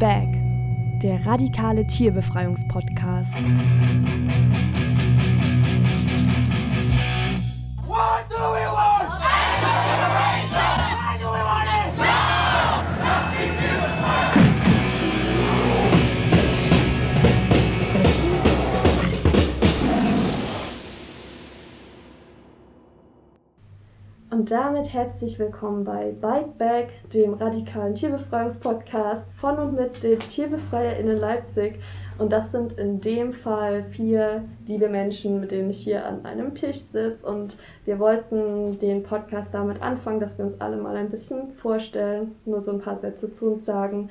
Back, der radikale Tierbefreiungspodcast. What do we want? Why do we want it? Now! Das ist die Tierbefreiung. Und damit herzlich willkommen bei Bite Back, dem radikalen Tierbefreiungspodcast von und mit den TierbefreierInnen Leipzig. Und das sind in dem Fall 4 liebe Menschen, mit denen ich hier an einem Tisch sitze. Und wir wollten den Podcast damit anfangen, dass wir uns alle mal ein bisschen vorstellen, nur so ein paar Sätze zu uns sagen.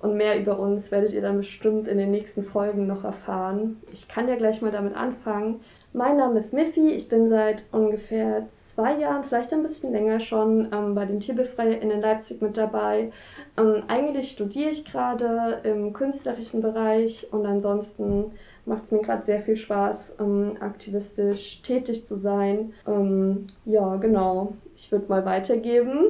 Und mehr über uns werdet ihr dann bestimmt in den nächsten Folgen noch erfahren. Ich kann ja gleich mal damit anfangen. Mein Name ist Miffy, ich bin seit ungefähr 2 Jahren, vielleicht ein bisschen länger schon, bei den TierbefreierInnen in Leipzig mit dabei. Eigentlich studiere ich gerade im künstlerischen Bereich und ansonsten macht es mir gerade sehr viel Spaß, aktivistisch tätig zu sein. Ja, genau, ich würde mal weitergeben.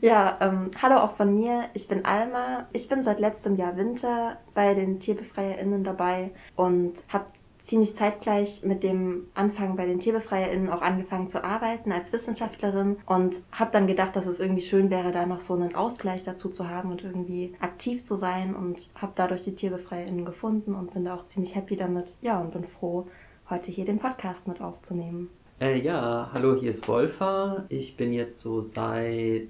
Ja, hallo auch von mir, ich bin Alma. Ich bin seit letztem Jahr Winter bei den TierbefreierInnen dabei und habe ziemlich zeitgleich mit dem Anfang bei den TierbefreierInnen auch angefangen zu arbeiten als Wissenschaftlerin und habe dann gedacht, dass es irgendwie schön wäre, da noch so einen Ausgleich dazu zu haben und irgendwie aktiv zu sein, und habe dadurch die TierbefreierInnen gefunden und bin da auch ziemlich happy damit. Ja, und bin froh, heute hier den Podcast mit aufzunehmen. Ja, hallo, hier ist Wolfa. Ich bin jetzt so seit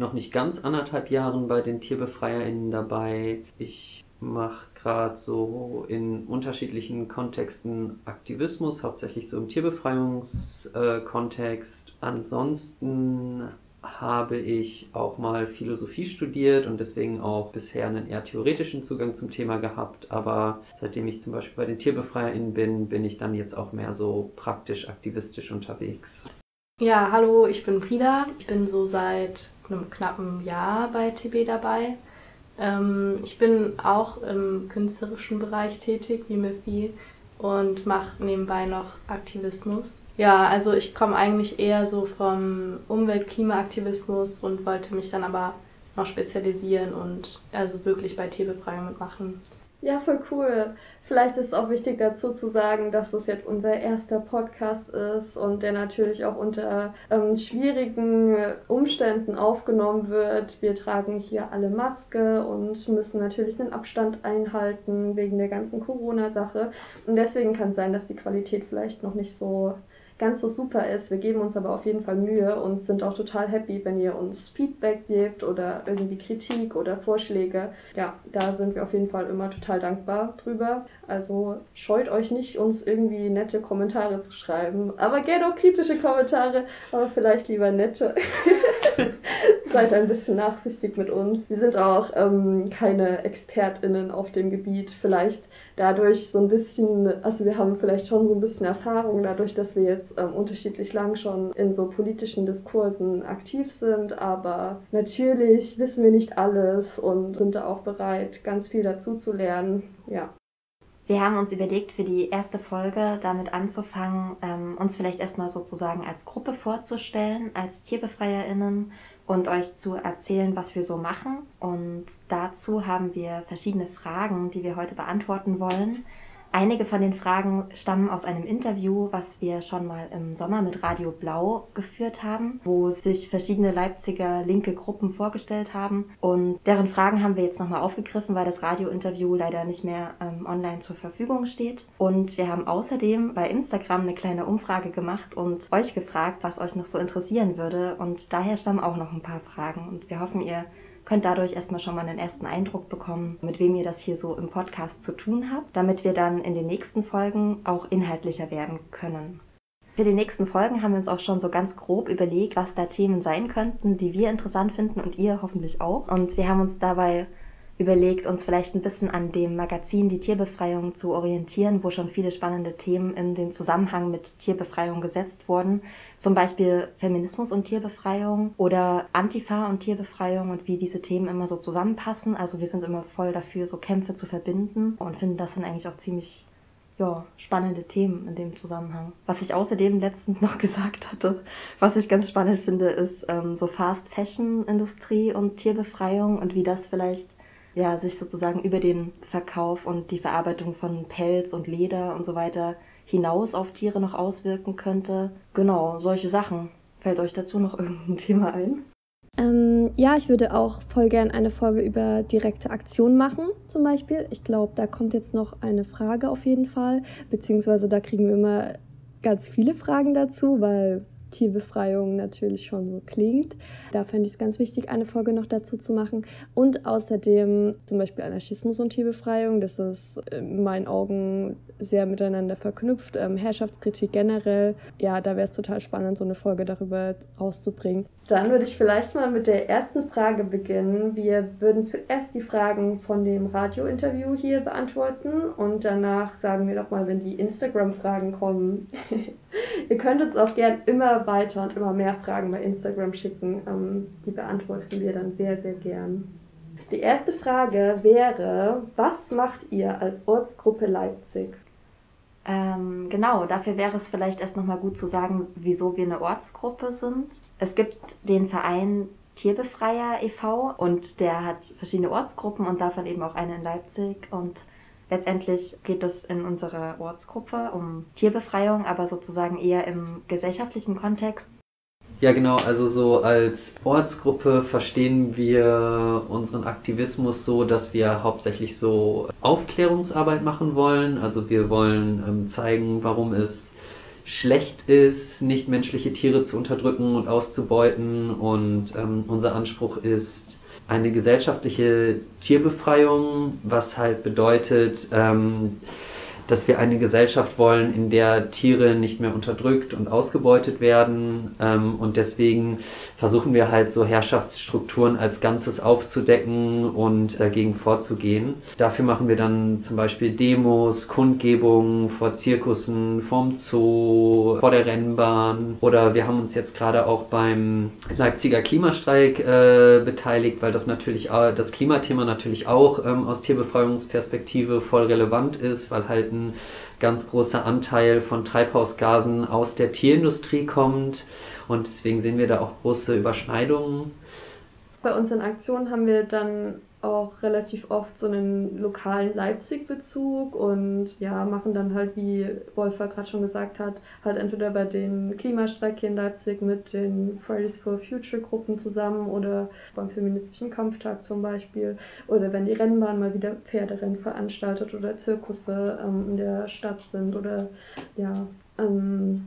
noch nicht ganz 1,5 Jahren bei den TierbefreierInnen dabei. Ich mache gerade so in unterschiedlichen Kontexten Aktivismus, hauptsächlich so im Tierbefreiungskontext. Ansonsten habe ich auch mal Philosophie studiert und deswegen auch bisher einen eher theoretischen Zugang zum Thema gehabt. Aber seitdem ich zum Beispiel bei den TierbefreierInnen bin, bin ich dann jetzt auch mehr so praktisch-aktivistisch unterwegs. Ja, hallo, ich bin Frieda. Ich bin so seit einem knappen Jahr bei TB dabei. Ich bin auch im künstlerischen Bereich tätig, wie Miffy, und mache nebenbei noch Aktivismus. Ja, also ich komme eigentlich eher so vom Umwelt-Klima-Aktivismus und wollte mich dann aber noch spezialisieren und also wirklich bei Tierbefreiung mitmachen. Ja, voll cool. Vielleicht ist es auch wichtig dazu zu sagen, dass es jetzt unser erster Podcast ist und der natürlich auch unter schwierigen Umständen aufgenommen wird. Wir tragen hier alle Maske und müssen natürlich den Abstand einhalten wegen der ganzen Corona-Sache. Und deswegen kann es sein, dass die Qualität vielleicht noch nicht so ganz so super ist. Wir geben uns aber auf jeden Fall Mühe und sind auch total happy, wenn ihr uns Feedback gebt oder irgendwie Kritik oder Vorschläge. Ja, da sind wir auf jeden Fall immer total dankbar drüber. Also scheut euch nicht, uns irgendwie nette Kommentare zu schreiben. Aber gerne auch kritische Kommentare, aber vielleicht lieber nette. Seid ein bisschen nachsichtig mit uns. Wir sind auch keine ExpertInnen auf dem Gebiet. Vielleicht dadurch so ein bisschen, also wir haben vielleicht schon so ein bisschen Erfahrung dadurch, dass wir jetzt unterschiedlich lang schon in so politischen Diskursen aktiv sind, aber natürlich wissen wir nicht alles und sind da auch bereit, ganz viel dazu zu lernen, ja. Wir haben uns überlegt, für die erste Folge damit anzufangen, uns vielleicht erstmal sozusagen als Gruppe vorzustellen, als TierbefreierInnen, und euch zu erzählen, was wir so machen. Und dazu haben wir verschiedene Fragen, die wir heute beantworten wollen. Einige von den Fragen stammen aus einem Interview, was wir schon mal im Sommer mit Radio Blau geführt haben, wo sich verschiedene Leipziger linke Gruppen vorgestellt haben. Und deren Fragen haben wir jetzt nochmal aufgegriffen, weil das Radiointerview leider nicht mehr online zur Verfügung steht. Und wir haben außerdem bei Instagram eine kleine Umfrage gemacht und euch gefragt, was euch noch so interessieren würde. Und daher stammen auch noch ein paar Fragen. Und wir hoffen, ihr könnt dadurch erstmal schon mal einen ersten Eindruck bekommen, mit wem ihr das hier so im Podcast zu tun habt, damit wir dann in den nächsten Folgen auch inhaltlicher werden können. Für die nächsten Folgen haben wir uns auch schon so ganz grob überlegt, was da Themen sein könnten, die wir interessant finden und ihr hoffentlich auch. Und wir haben uns dabei überlegt, uns vielleicht ein bisschen an dem Magazin Die Tierbefreiung zu orientieren, wo schon viele spannende Themen in den Zusammenhang mit Tierbefreiung gesetzt wurden. Zum Beispiel Feminismus und Tierbefreiung oder Antifa und Tierbefreiung und wie diese Themen immer so zusammenpassen. Also wir sind immer voll dafür, so Kämpfe zu verbinden und finden, das sind eigentlich auch ziemlich spannende Themen in dem Zusammenhang. Was ich außerdem letztens noch gesagt hatte, was ich ganz spannend finde, ist so Fast-Fashion-Industrie und Tierbefreiung und wie das vielleicht ja, sich sozusagen über den Verkauf und die Verarbeitung von Pelz und Leder und so weiter hinaus auf Tiere noch auswirken könnte. Genau, solche Sachen. Fällt euch dazu noch irgendein Thema ein? Ja, ich würde auch voll gern eine Folge über direkte Aktion machen, zum Beispiel. Ich glaube, da kommt jetzt noch eine Frage auf jeden Fall, beziehungsweise da kriegen wir immer ganz viele Fragen dazu, weil Tierbefreiung natürlich schon so klingt. Da fände ich es ganz wichtig, eine Folge noch dazu zu machen. Und außerdem zum Beispiel Anarchismus und Tierbefreiung, das ist in meinen Augen sehr miteinander verknüpft. Herrschaftskritik generell, ja, da wäre es total spannend, so eine Folge darüber rauszubringen. Dann würde ich vielleicht mal mit der ersten Frage beginnen. Wir würden zuerst die Fragen von dem Radiointerview hier beantworten und danach sagen wir doch mal, wenn die Instagram-Fragen kommen. Ihr könnt uns auch gern immer weiter und immer mehr Fragen bei Instagram schicken. Die beantworten wir dann sehr, sehr gern. Die erste Frage wäre, was macht ihr als Ortsgruppe Leipzig? Genau, dafür wäre es vielleicht erst nochmal gut zu sagen, wieso wir eine Ortsgruppe sind. Es gibt den Verein Tierbefreier e.V. und der hat verschiedene Ortsgruppen und davon eben auch eine in Leipzig. Und letztendlich geht es in unserer Ortsgruppe um Tierbefreiung, aber sozusagen eher im gesellschaftlichen Kontext. Ja genau, also so als Ortsgruppe verstehen wir unseren Aktivismus so, dass wir hauptsächlich so Aufklärungsarbeit machen wollen. Also wir wollen zeigen, warum es schlecht ist, nichtmenschliche Tiere zu unterdrücken und auszubeuten. Und unser Anspruch ist eine gesellschaftliche Tierbefreiung, was halt bedeutet, dass wir eine Gesellschaft wollen, in der Tiere nicht mehr unterdrückt und ausgebeutet werden. Und deswegen versuchen wir halt so Herrschaftsstrukturen als Ganzes aufzudecken und dagegen vorzugehen. Dafür machen wir dann zum Beispiel Demos, Kundgebungen vor Zirkussen, vorm Zoo, vor der Rennbahn. Oder wir haben uns jetzt gerade auch beim Leipziger Klimastreik beteiligt, weil das natürlich das Klimathema natürlich auch aus Tierbefreiungsperspektive voll relevant ist, weil halt ein ganz großer Anteil von Treibhausgasen aus der Tierindustrie kommt und deswegen sehen wir da auch große Überschneidungen. Bei unseren Aktionen haben wir dann auch relativ oft so einen lokalen Leipzig-Bezug und ja, machen dann halt, wie Wolfer gerade schon gesagt hat, halt entweder bei den Klimastreik hier in Leipzig mit den Fridays for Future Gruppen zusammen oder beim feministischen Kampftag zum Beispiel oder wenn die Rennbahn mal wieder Pferderennen veranstaltet oder Zirkusse in der Stadt sind oder ja.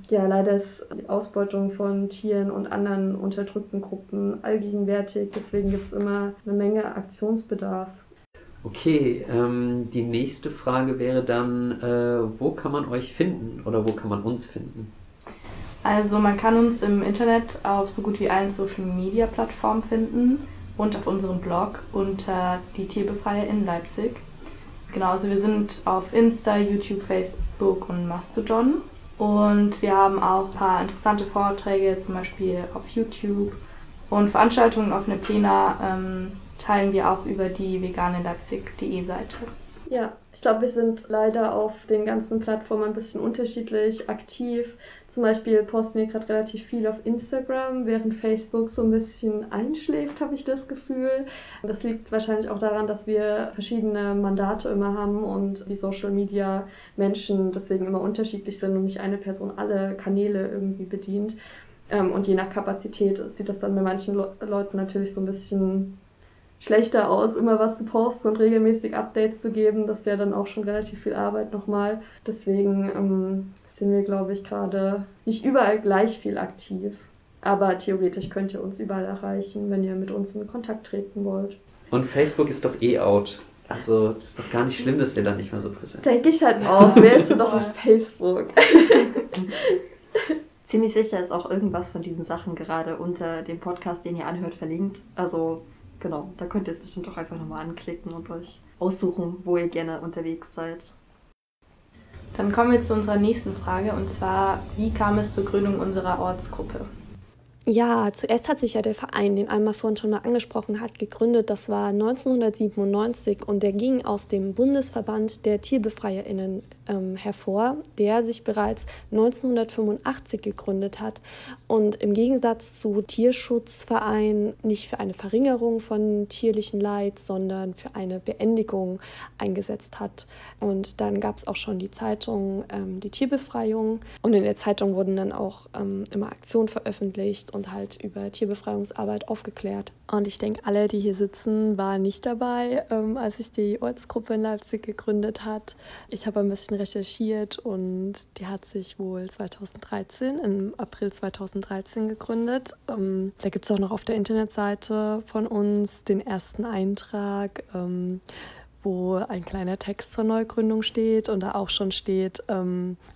Ja, leider ist die Ausbeutung von Tieren und anderen unterdrückten Gruppen allgegenwärtig, deswegen gibt es immer eine Menge Aktionsbedarf. Okay, die nächste Frage wäre dann, wo kann man euch finden oder wo kann man uns finden? Also man kann uns im Internet auf so gut wie allen Social-Media-Plattformen finden und auf unserem Blog unter die TierbefreierInnen Leipzig. Genau, also wir sind auf Insta, YouTube, Facebook und Mastodon. Und wir haben auch ein paar interessante Vorträge, zum Beispiel auf YouTube. Und Veranstaltungen, offene Plena teilen wir auch über die vegane-leipzig.de Seite. Ja, ich glaube, wir sind leider auf den ganzen Plattformen ein bisschen unterschiedlich aktiv. Zum Beispiel posten wir gerade relativ viel auf Instagram, während Facebook so ein bisschen einschläft, habe ich das Gefühl. Das liegt wahrscheinlich auch daran, dass wir verschiedene Mandate immer haben und die Social-Media-Menschen deswegen immer unterschiedlich sind und nicht eine Person alle Kanäle irgendwie bedient. Und je nach Kapazität sieht das dann bei manchen Leuten natürlich so ein bisschen schlechter aus, immer was zu posten und regelmäßig Updates zu geben. Das ist ja dann auch schon relativ viel Arbeit nochmal. Deswegen sind wir, glaube ich, gerade nicht überall gleich viel aktiv. Aber theoretisch könnt ihr uns überall erreichen, wenn ihr mit uns in Kontakt treten wollt. Und Facebook ist doch eh out. Also das ist doch gar nicht schlimm, dass wir da nicht mehr so präsent sind. Denke ich halt auch. Wer ist denn noch auf Facebook? Ziemlich sicher ist auch irgendwas von diesen Sachen gerade unter dem Podcast, den ihr anhört, verlinkt. Also genau, da könnt ihr es bestimmt auch einfach nochmal anklicken und euch aussuchen, wo ihr gerne unterwegs seid. Dann kommen wir zu unserer nächsten Frage und zwar, wie kam es zur Gründung unserer Ortsgruppe? Ja, zuerst hat sich ja der Verein, den Alma vorhin schon mal angesprochen hat, gegründet. Das war 1997 und der ging aus dem Bundesverband der TierbefreierInnen hervor, der sich bereits 1985 gegründet hat und im Gegensatz zu Tierschutzvereinen nicht für eine Verringerung von tierlichen Leid, sondern für eine Beendigung eingesetzt hat. Und dann gab es auch schon die Zeitung, die Tierbefreiung, und in der Zeitung wurden dann auch immer Aktionen veröffentlicht und halt über Tierbefreiungsarbeit aufgeklärt. Und ich denke, alle, die hier sitzen, waren nicht dabei, als sich die Ortsgruppe in Leipzig gegründet hat. Ich habe ein bisschen recherchiert und die hat sich wohl 2013, im April 2013 gegründet. Da gibt es auch noch auf der Internetseite von uns den ersten Eintrag, wo ein kleiner Text zur Neugründung steht und da auch schon steht,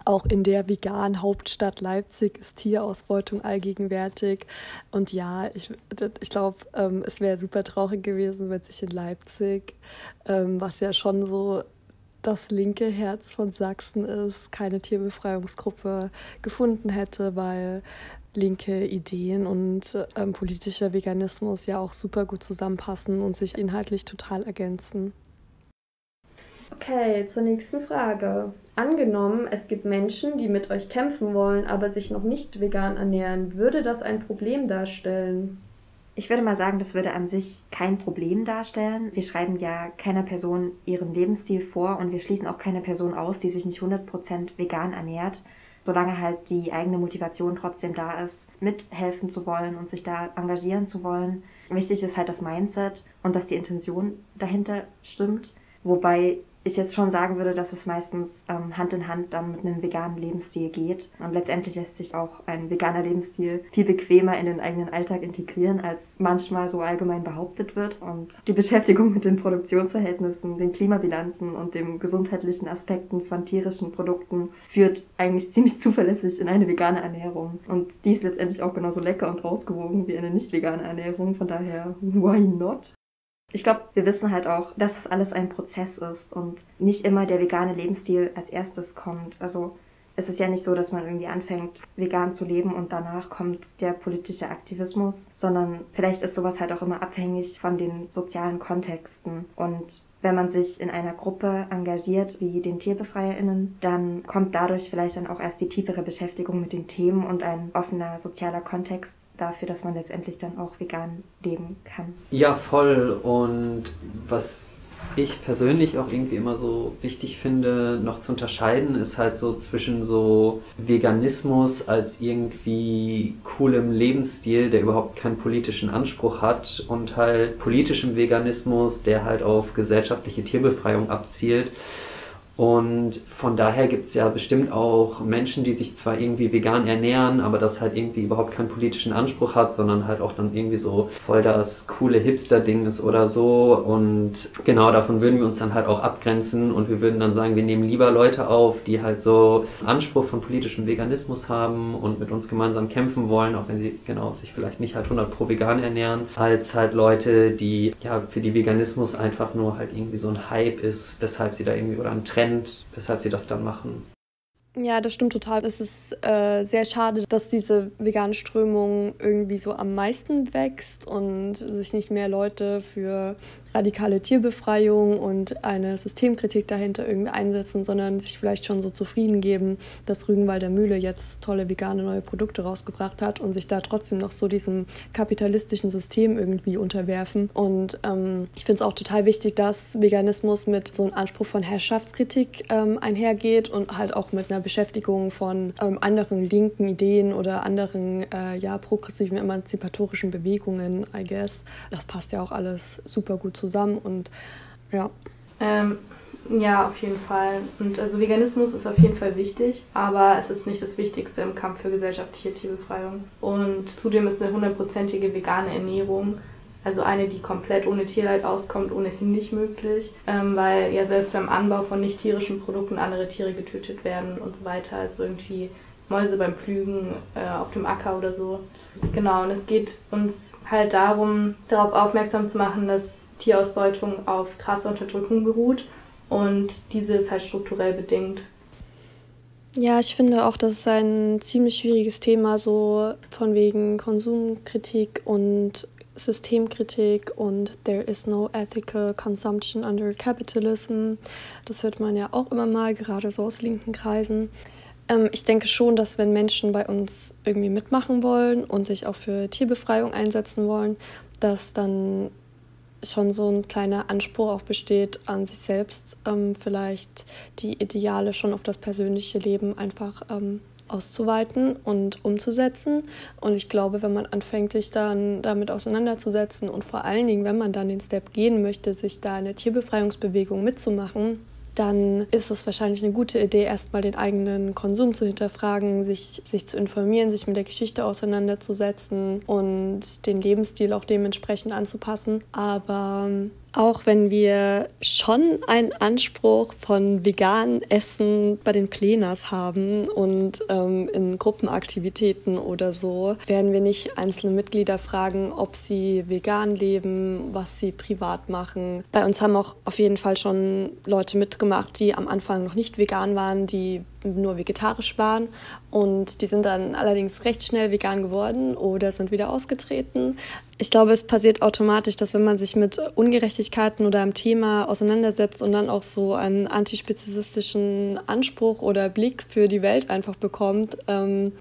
auch in der veganen Hauptstadt Leipzig ist Tierausbeutung allgegenwärtig. Und ja, ich glaube, es wäre super traurig gewesen, wenn sich in Leipzig, was ja schon so das linke Herz von Sachsen ist, keine Tierbefreiungsgruppe gefunden hätte, weil linke Ideen und politischer Veganismus ja auch super gut zusammenpassen und sich inhaltlich total ergänzen. Okay, zur nächsten Frage. Angenommen, es gibt Menschen, die mit euch kämpfen wollen, aber sich noch nicht vegan ernähren. Würde das ein Problem darstellen? Ich würde mal sagen, das würde an sich kein Problem darstellen. Wir schreiben ja keiner Person ihren Lebensstil vor und wir schließen auch keine Person aus, die sich nicht 100% vegan ernährt, solange halt die eigene Motivation trotzdem da ist, mithelfen zu wollen und sich da engagieren zu wollen. Wichtig ist halt das Mindset und dass die Intention dahinter stimmt. Wobei ich jetzt schon sagen würde, dass es meistens Hand in Hand dann mit einem veganen Lebensstil geht. Und letztendlich lässt sich auch ein veganer Lebensstil viel bequemer in den eigenen Alltag integrieren, als manchmal so allgemein behauptet wird. Und die Beschäftigung mit den Produktionsverhältnissen, den Klimabilanzen und den gesundheitlichen Aspekten von tierischen Produkten führt eigentlich ziemlich zuverlässig in eine vegane Ernährung. Und die ist letztendlich auch genauso lecker und ausgewogen wie eine nicht vegane Ernährung. Von daher, why not? Ich glaube, wir wissen halt auch, dass das alles ein Prozess ist und nicht immer der vegane Lebensstil als erstes kommt. Also es ist ja nicht so, dass man irgendwie anfängt, vegan zu leben und danach kommt der politische Aktivismus, sondern vielleicht ist sowas halt auch immer abhängig von den sozialen Kontexten. Und wenn man sich in einer Gruppe engagiert, wie den TierbefreierInnen, dann kommt dadurch vielleicht dann auch erst die tiefere Beschäftigung mit den Themen und ein offener sozialer Kontext dafür, dass man letztendlich dann auch vegan leben kann. Ja, voll. Und was ich persönlich auch irgendwie immer so wichtig finde, noch zu unterscheiden, ist halt so zwischen so Veganismus als irgendwie coolem Lebensstil, der überhaupt keinen politischen Anspruch hat, und halt politischem Veganismus, der halt auf gesellschaftliche Tierbefreiung abzielt. Und von daher gibt es ja bestimmt auch Menschen, die sich zwar irgendwie vegan ernähren, aber das halt irgendwie überhaupt keinen politischen Anspruch hat, sondern halt auch dann irgendwie so voll das coole Hipster-Ding ist oder so. Und genau, davon würden wir uns dann halt auch abgrenzen und wir würden dann sagen, wir nehmen lieber Leute auf, die halt so Anspruch von politischem Veganismus haben und mit uns gemeinsam kämpfen wollen, auch wenn sie genau sich vielleicht nicht halt 100% vegan ernähren, als halt Leute, die ja für die Veganismus einfach nur halt irgendwie so ein Hype ist, weshalb sie da irgendwie oder ein Trend, weshalb sie das dann machen. Ja, das stimmt total. Es ist sehr schade, dass diese vegane Strömung irgendwie so am meisten wächst und sich nicht mehr Leute für radikale Tierbefreiung und eine Systemkritik dahinter irgendwie einsetzen, sondern sich vielleicht schon so zufrieden geben, dass Rügenwalder Mühle jetzt tolle vegane neue Produkte rausgebracht hat und sich da trotzdem noch so diesem kapitalistischen System irgendwie unterwerfen. Und ich finde es auch total wichtig, dass Veganismus mit so einem Anspruch von Herrschaftskritik einhergeht und halt auch mit einer Beschäftigung von anderen linken Ideen oder anderen progressiven, emanzipatorischen Bewegungen, I guess. Das passt ja auch alles super gut zusammen und ja. Ja, auf jeden Fall. Und also Veganismus ist auf jeden Fall wichtig, aber es ist nicht das Wichtigste im Kampf für gesellschaftliche Tierbefreiung. Und zudem ist eine 100%ige vegane Ernährung, also eine, die komplett ohne Tierleid auskommt, ohnehin nicht möglich, weil ja selbst beim Anbau von nicht tierischen Produkten andere Tiere getötet werden und so weiter, also irgendwie Mäuse beim Pflügen auf dem Acker oder so. Genau, und es geht uns halt darum, darauf aufmerksam zu machen, dass Tierausbeutung auf krasser Unterdrückung beruht und diese ist halt strukturell bedingt. Ja, ich finde auch, das ist ein ziemlich schwieriges Thema, so von wegen Konsumkritik und Systemkritik und there is no ethical consumption under capitalism. Das hört man ja auch immer mal, gerade so aus linken Kreisen. Ich denke schon, dass wenn Menschen bei uns irgendwie mitmachen wollen und sich auch für Tierbefreiung einsetzen wollen, dass dann schon so ein kleiner Anspruch auch besteht an sich selbst, vielleicht die Ideale schon auf das persönliche Leben einfach auszuweiten und umzusetzen. Und ich glaube, wenn man anfängt, sich dann damit auseinanderzusetzen und vor allen Dingen, wenn man dann den Step gehen möchte, sich da in der Tierbefreiungsbewegung mitzumachen, dann ist es wahrscheinlich eine gute Idee, erstmal den eigenen Konsum zu hinterfragen, sich zu informieren, sich mit der Geschichte auseinanderzusetzen und den Lebensstil auch dementsprechend anzupassen. Aber auch wenn wir schon einen Anspruch von veganem Essen bei den Plenas haben und in Gruppenaktivitäten oder so, werden wir nicht einzelne Mitglieder fragen, ob sie vegan leben, was sie privat machen. Bei uns haben auch auf jeden Fall schon Leute mitgemacht, die am Anfang noch nicht vegan waren, die nur vegetarisch waren, und die sind dann allerdings recht schnell vegan geworden oder sind wieder ausgetreten. Ich glaube, es passiert automatisch, dass wenn man sich mit Ungerechtigkeiten oder einem Thema auseinandersetzt und dann auch so einen antispezifischen Anspruch oder Blick für die Welt einfach bekommt,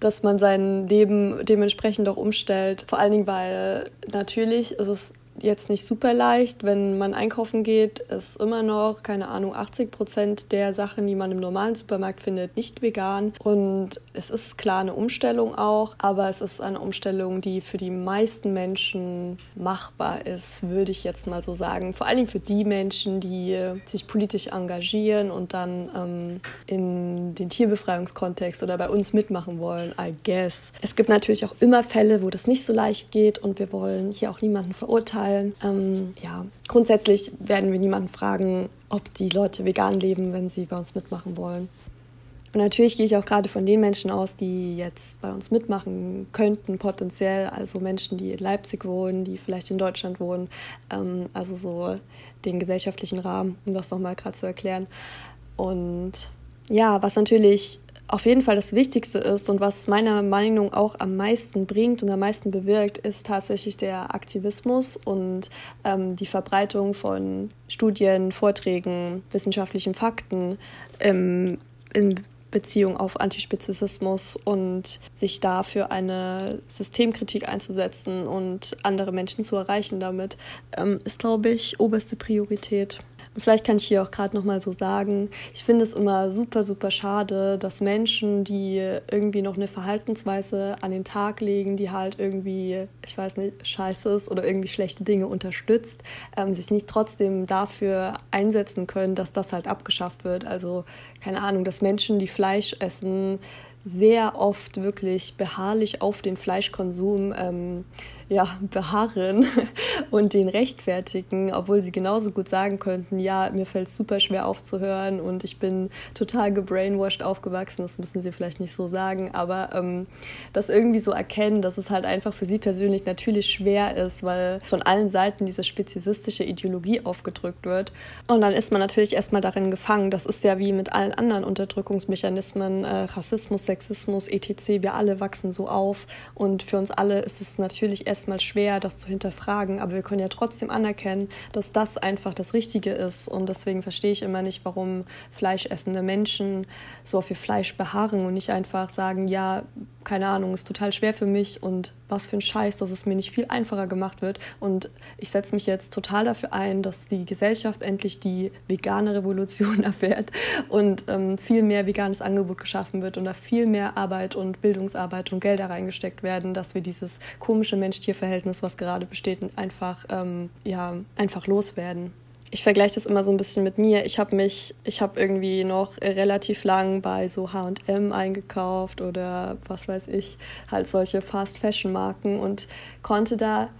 dass man sein Leben dementsprechend auch umstellt. Vor allen Dingen, weil natürlich ist es jetzt nicht super leicht, wenn man einkaufen geht, ist immer noch, keine Ahnung, 80% der Sachen, die man im normalen Supermarkt findet, nicht vegan. Und es ist klar eine Umstellung auch, aber es ist eine Umstellung, die für die meisten Menschen machbar ist, würde ich jetzt mal so sagen. Vor allen Dingen für die Menschen, die sich politisch engagieren und dann in den Tierbefreiungskontext oder bei uns mitmachen wollen, I guess. Es gibt natürlich auch immer Fälle, wo das nicht so leicht geht, und wir wollen hier auch niemanden verurteilen. Grundsätzlich werden wir niemanden fragen, ob die Leute vegan leben, wenn sie bei uns mitmachen wollen. Und natürlich gehe ich auch gerade von den Menschen aus, die jetzt bei uns mitmachen könnten potenziell, also Menschen, die in Leipzig wohnen, die vielleicht in Deutschland wohnen, also so den gesellschaftlichen Rahmen, um das nochmal gerade zu erklären. Und ja, was natürlich auf jeden Fall das Wichtigste ist und was meiner Meinung nach auch am meisten bringt und am meisten bewirkt, ist tatsächlich der Aktivismus und die Verbreitung von Studien, Vorträgen, wissenschaftlichen Fakten in Beziehung auf Antispezifismus und sich dafür eine Systemkritik einzusetzen und andere Menschen zu erreichen damit, ist, glaube ich, oberste Priorität. Und vielleicht kann ich hier auch gerade nochmal so sagen, ich finde es immer super, super schade, dass Menschen, die irgendwie noch eine Verhaltensweise an den Tag legen, die halt irgendwie, ich weiß nicht, scheiße ist oder irgendwie schlechte Dinge unterstützt, sich nicht trotzdem dafür einsetzen können, dass das halt abgeschafft wird. Also keine Ahnung, dass Menschen, die Fleisch essen, sehr oft wirklich beharrlich auf den Fleischkonsum beharren und den rechtfertigen, obwohl sie genauso gut sagen könnten, ja, mir fällt es super schwer aufzuhören und ich bin total gebrainwashed aufgewachsen. Das müssen sie vielleicht nicht so sagen, aber das irgendwie so erkennen, dass es halt einfach für sie persönlich natürlich schwer ist, weil von allen Seiten diese speziesistische Ideologie aufgedrückt wird. Und dann ist man natürlich erstmal darin gefangen. Das ist ja wie mit allen anderen Unterdrückungsmechanismen, Rassismus, Sexismus, etc. Wir alle wachsen so auf, und für uns alle ist es natürlich erstmal schwer, das zu hinterfragen, aber wir können ja trotzdem anerkennen, dass das einfach das Richtige ist, und deswegen verstehe ich immer nicht, warum fleischessende Menschen so auf ihr Fleisch beharren und nicht einfach sagen, ja, keine Ahnung, ist total schwer für mich und was für ein Scheiß, dass es mir nicht viel einfacher gemacht wird, und ich setze mich jetzt total dafür ein, dass die Gesellschaft endlich die vegane Revolution erfährt und viel mehr veganes Angebot geschaffen wird und da viel mehr Arbeit und Bildungsarbeit und Gelder reingesteckt werden, dass wir dieses komische Mensch-Tier-Verhältnis, was gerade besteht, einfach loswerden. Ich vergleiche das immer so ein bisschen mit mir. Ich habe irgendwie noch relativ lang bei so H&M eingekauft oder was weiß ich, halt solche Fast-Fashion-Marken, und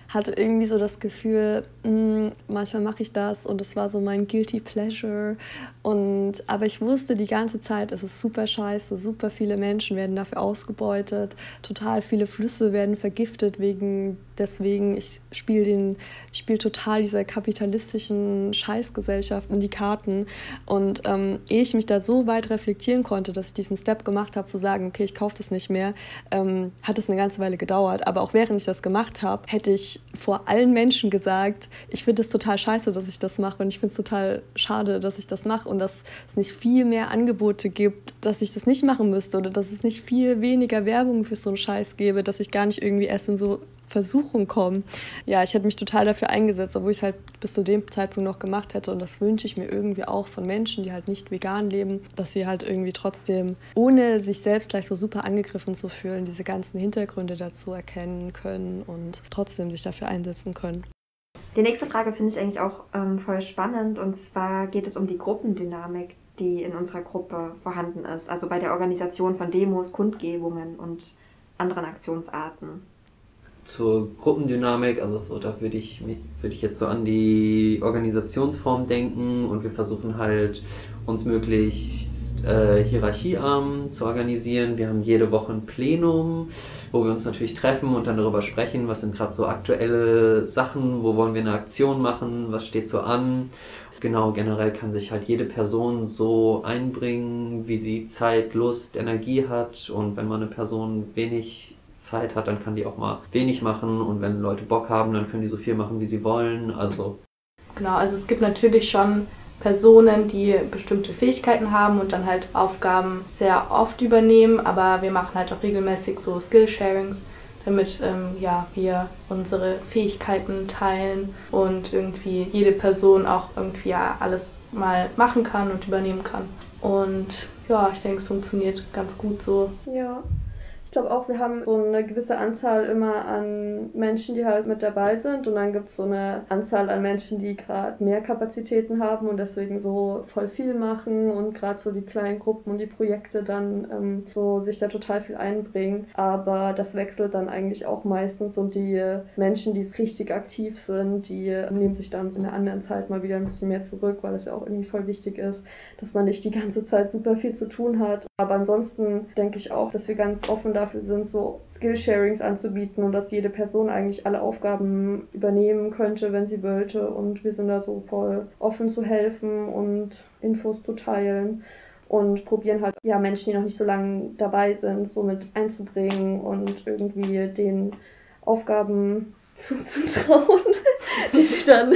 hatte irgendwie so das Gefühl, manchmal mache ich das, und das war so mein Guilty Pleasure. Aber ich wusste die ganze Zeit, es ist super scheiße, super viele Menschen werden dafür ausgebeutet, total viele Flüsse werden vergiftet wegen Deswegen, ich spiele total dieser kapitalistischen Scheißgesellschaft in die Karten. Und ehe ich mich da so weit reflektieren konnte, dass ich diesen Step gemacht habe, zu sagen, okay, ich kaufe das nicht mehr, hat es eine ganze Weile gedauert. Aber auch während ich das gemacht habe, hätte ich vor allen Menschen gesagt, ich finde es total scheiße, dass ich das mache. Und ich finde es total schade, dass ich das mache. Und dass es nicht viel mehr Angebote gibt, dass ich das nicht machen müsste. Oder dass es nicht viel weniger Werbung für so einen Scheiß gäbe, dass ich gar nicht irgendwie erst in so Versuchung kommen. Ja, ich hätte mich total dafür eingesetzt, obwohl ich es halt bis zu dem Zeitpunkt noch gemacht hätte. Und das wünsche ich mir irgendwie auch von Menschen, die halt nicht vegan leben, dass sie halt irgendwie trotzdem, ohne sich selbst gleich so super angegriffen zu fühlen, diese ganzen Hintergründe dazu erkennen können und trotzdem sich dafür einsetzen können. Die nächste Frage finde ich eigentlich auch voll spannend. Und zwar geht es um die Gruppendynamik, die in unserer Gruppe vorhanden ist. Also bei der Organisation von Demos, Kundgebungen und anderen Aktionsarten. Zur Gruppendynamik, also so, da würde ich jetzt so an die Organisationsform denken, und wir versuchen halt, uns möglichst hierarchiearm zu organisieren. Wir haben jede Woche ein Plenum, wo wir uns natürlich treffen und dann darüber sprechen, was sind gerade so aktuelle Sachen, wo wollen wir eine Aktion machen, was steht so an. Genau, generell kann sich halt jede Person so einbringen, wie sie Zeit, Lust, Energie hat, und wenn man eine Person wenig Zeit hat, dann kann die auch mal wenig machen, und wenn Leute Bock haben, dann können die so viel machen, wie sie wollen, also. Genau, also es gibt natürlich schon Personen, die bestimmte Fähigkeiten haben und dann halt Aufgaben sehr oft übernehmen, aber wir machen halt auch regelmäßig so Skillsharings, damit wir unsere Fähigkeiten teilen und irgendwie jede Person auch irgendwie alles mal machen kann und übernehmen kann. Und ja, ich denke, es funktioniert ganz gut so. Ja. Ich glaube auch, wir haben so eine gewisse Anzahl immer an Menschen, die halt mit dabei sind, und dann gibt es so eine Anzahl an Menschen, die gerade mehr Kapazitäten haben und deswegen so voll viel machen und gerade so die kleinen Gruppen und die Projekte dann so sich da total viel einbringen. Aber das wechselt dann eigentlich auch meistens, und die Menschen, die richtig aktiv sind, die nehmen sich dann so in einer anderen Zeit mal wieder ein bisschen mehr zurück, weil es ja auch irgendwie voll wichtig ist, dass man nicht die ganze Zeit super viel zu tun hat. Aber ansonsten denke ich auch, dass wir ganz offen dafür sind, so Skillsharings anzubieten und dass jede Person eigentlich alle Aufgaben übernehmen könnte, wenn sie wollte, und wir sind da so voll offen zu helfen und Infos zu teilen und probieren halt Menschen, die noch nicht so lange dabei sind, so mit einzubringen und irgendwie den Aufgaben zuzutrauen, die sie dann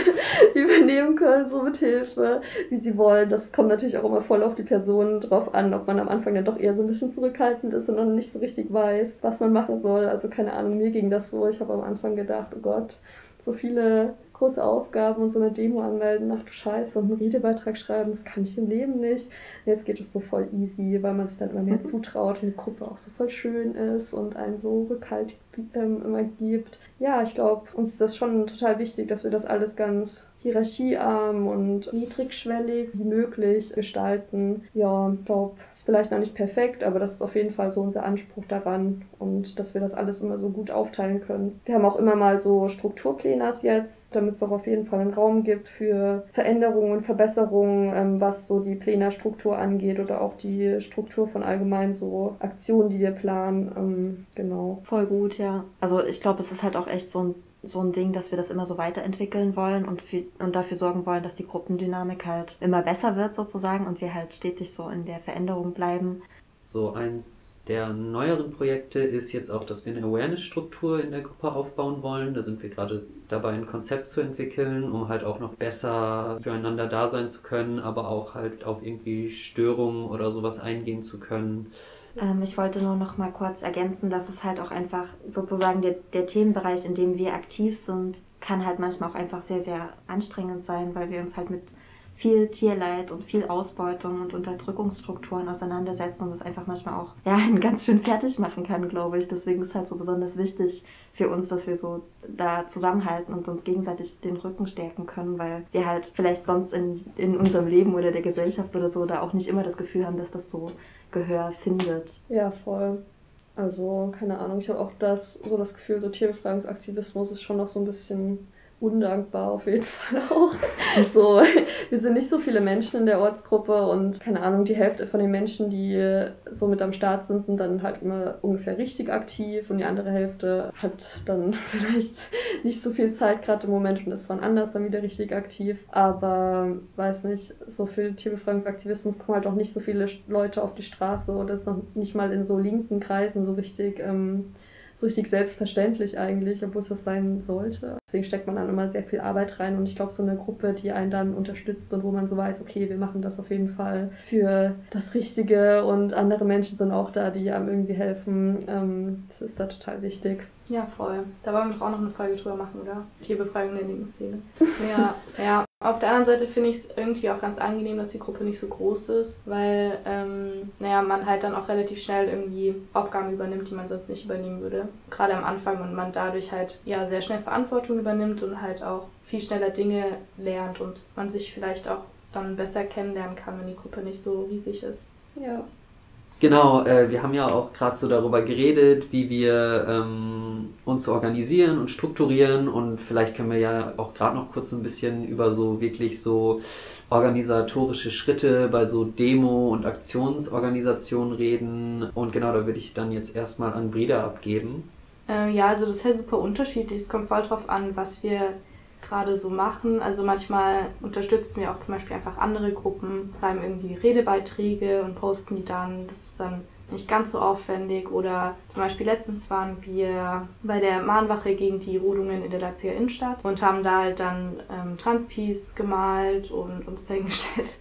übernehmen können, so mit Hilfe, wie sie wollen. Das kommt natürlich auch immer voll auf die Personen drauf an, ob man am Anfang dann doch eher so ein bisschen zurückhaltend ist und noch nicht so richtig weiß, was man machen soll. Also keine Ahnung, mir ging das so. Ich habe am Anfang gedacht, oh Gott, so viele große Aufgaben und so eine Demo anmelden, ach du Scheiße, und einen Redebeitrag schreiben, das kann ich im Leben nicht. Und jetzt geht es so voll easy, weil man sich dann immer mehr zutraut und die Gruppe auch so voll schön ist und einen so Rückhalt immer gibt. Ja, ich glaube, uns ist das schon total wichtig, dass wir das alles ganz hierarchiearm und niedrigschwellig wie möglich gestalten. Ja, ich glaube, ist vielleicht noch nicht perfekt, aber das ist auf jeden Fall so unser Anspruch daran, und dass wir das alles immer so gut aufteilen können. Wir haben auch immer mal so Strukturplänas jetzt, damit es auch auf jeden Fall einen Raum gibt für Veränderungen und Verbesserungen, was so die Plenarstruktur angeht oder auch die Struktur von allgemein so Aktionen, die wir planen. Genau. Voll gut, ja. Also ich glaube, es ist halt auch echt so ein Ding, dass wir das immer so weiterentwickeln wollen und dafür sorgen wollen, dass die Gruppendynamik halt immer besser wird sozusagen und wir halt stetig so in der Veränderung bleiben. So eins der neueren Projekte ist jetzt auch, dass wir eine Awareness-Struktur in der Gruppe aufbauen wollen. Da sind wir gerade dabei, ein Konzept zu entwickeln, um halt auch noch besser füreinander da sein zu können, aber auch halt auf irgendwie Störungen oder sowas eingehen zu können. Ich wollte nur noch mal kurz ergänzen, dass es halt auch einfach sozusagen der Themenbereich, in dem wir aktiv sind, kann halt manchmal auch einfach sehr, sehr anstrengend sein, weil wir uns halt mit viel Tierleid und viel Ausbeutung und Unterdrückungsstrukturen auseinandersetzen und das einfach manchmal auch einen ganz schön fertig machen kann, glaube ich. Deswegen ist es halt so besonders wichtig für uns, dass wir so da zusammenhalten und uns gegenseitig den Rücken stärken können, weil wir halt vielleicht sonst in unserem Leben oder der Gesellschaft oder so da auch nicht immer das Gefühl haben, dass das so Gehör findet. Ja, voll. Also, keine Ahnung, ich habe auch das Gefühl, so Tierbefreiungsaktivismus ist schon noch so ein bisschen undankbar auf jeden Fall auch. So, wir sind nicht so viele Menschen in der Ortsgruppe und keine Ahnung, die Hälfte von den Menschen, die so mit am Start sind, sind dann halt immer ungefähr richtig aktiv und die andere Hälfte hat dann vielleicht nicht so viel Zeit gerade im Moment und ist wann anders dann wieder richtig aktiv. Aber, weiß nicht, so viel Tierbefreiungsaktivismus kommen halt auch nicht so viele Leute auf die Straße oder ist noch nicht mal in so linken Kreisen so richtig selbstverständlich eigentlich, obwohl es das sein sollte. Deswegen steckt man dann immer sehr viel Arbeit rein und ich glaube, so eine Gruppe, die einen dann unterstützt und wo man so weiß, okay, wir machen das auf jeden Fall für das Richtige und andere Menschen sind auch da, die einem irgendwie helfen, das ist da total wichtig. Ja, voll. Da wollen wir doch auch noch eine Folge drüber machen, oder? Tierbefreiung der linken Szene. Ja, ja. Auf der anderen Seite finde ich es irgendwie auch ganz angenehm, dass die Gruppe nicht so groß ist, weil man halt dann auch relativ schnell irgendwie Aufgaben übernimmt, die man sonst nicht übernehmen würde. Gerade am Anfang und man dadurch halt ja sehr schnell Verantwortung übernimmt und halt auch viel schneller Dinge lernt und man sich vielleicht auch dann besser kennenlernen kann, wenn die Gruppe nicht so riesig ist. Ja. Genau, wir haben ja auch gerade so darüber geredet, wie wir uns organisieren und strukturieren und vielleicht können wir ja auch gerade noch kurz so ein bisschen über so wirklich so organisatorische Schritte bei so Demo- und Aktionsorganisationen reden und genau, da würde ich dann jetzt erstmal an Breda abgeben. Also das ist halt super unterschiedlich, es kommt voll drauf an, was wir gerade so machen. Also manchmal unterstützen wir auch zum Beispiel einfach andere Gruppen, schreiben irgendwie Redebeiträge und posten die dann. Das ist dann nicht ganz so aufwendig. Oder zum Beispiel letztens waren wir bei der Mahnwache gegen die Rodungen in der Leipziger Innenstadt und haben da halt dann Transpis gemalt und uns dahingestellt.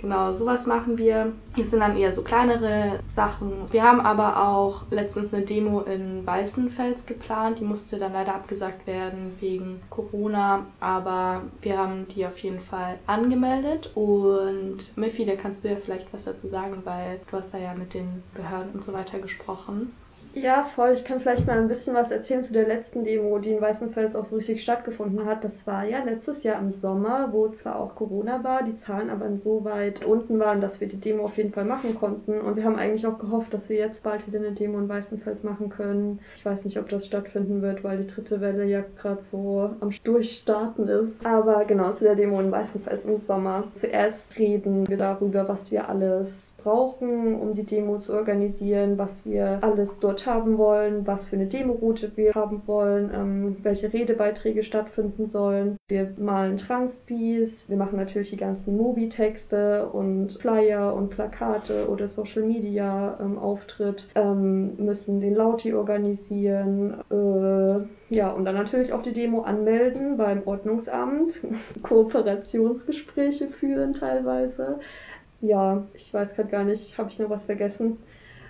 Genau, sowas machen wir. Das sind dann eher so kleinere Sachen. Wir haben aber auch letztens eine Demo in Weißenfels geplant. Die musste dann leider abgesagt werden wegen Corona. Aber wir haben die auf jeden Fall angemeldet. Und Miffy, da kannst du ja vielleicht was dazu sagen, weil du hast da ja mit den Behörden und so weiter gesprochen. Ja, voll. Ich kann vielleicht mal ein bisschen was erzählen zu der letzten Demo, die in Weißenfels auch so richtig stattgefunden hat. Das war ja letztes Jahr im Sommer, wo zwar auch Corona war, die Zahlen aber insoweit unten waren, dass wir die Demo auf jeden Fall machen konnten. Und wir haben eigentlich auch gehofft, dass wir jetzt bald wieder eine Demo in Weißenfels machen können. Ich weiß nicht, ob das stattfinden wird, weil die dritte Welle ja gerade so am Durchstarten ist. Aber genau, zu der Demo in Weißenfels im Sommer. Zuerst reden wir darüber, was wir alles brauchen, um die Demo zu organisieren, was wir alles dort haben wollen, was für eine Demoroute wir haben wollen, welche Redebeiträge stattfinden sollen. Wir malen Transpis, wir machen natürlich die ganzen Mobi-Texte und Flyer und Plakate oder Social-Media-Auftritt, müssen den Lauti organisieren, und dann natürlich auch die Demo anmelden beim Ordnungsamt, Kooperationsgespräche führen teilweise. Ja, ich weiß gerade gar nicht, habe ich noch was vergessen?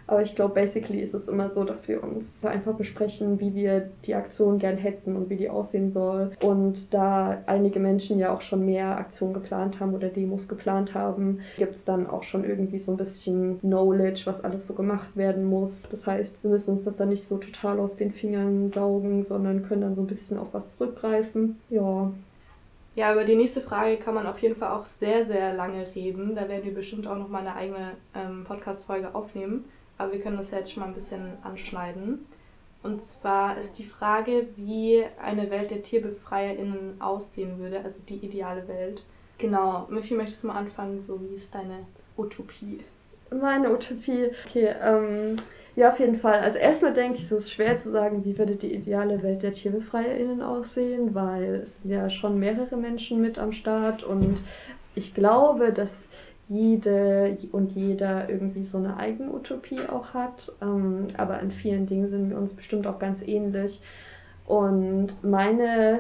Aber ich glaube, basically ist es immer so, dass wir uns einfach besprechen, wie wir die Aktion gern hätten und wie die aussehen soll. Und da einige Menschen ja auch schon mehr Aktionen geplant haben oder Demos geplant haben, gibt es dann auch schon irgendwie so ein bisschen Knowledge, was alles so gemacht werden muss. Das heißt, wir müssen uns das dann nicht so total aus den Fingern saugen, sondern können dann so ein bisschen auf was zurückgreifen. Ja. Ja, über die nächste Frage kann man auf jeden Fall auch sehr, sehr lange reden. Da werden wir bestimmt auch nochmal eine eigene Podcast-Folge aufnehmen. Aber wir können das jetzt schon mal ein bisschen anschneiden. Und zwar ist die Frage, wie eine Welt der TierbefreierInnen aussehen würde, also die ideale Welt. Genau, Miffy, möchtest du mal anfangen, so wie ist deine Utopie? Meine Utopie? Okay, ja, auf jeden Fall. Also erstmal denke ich, es ist schwer zu sagen, wie würde die ideale Welt der TierbefreierInnen aussehen, weil es sind ja schon mehrere Menschen mit am Start und ich glaube, dass jede und jeder irgendwie so eine eigene Utopie auch hat, aber in vielen Dingen sind wir uns bestimmt auch ganz ähnlich. Und meine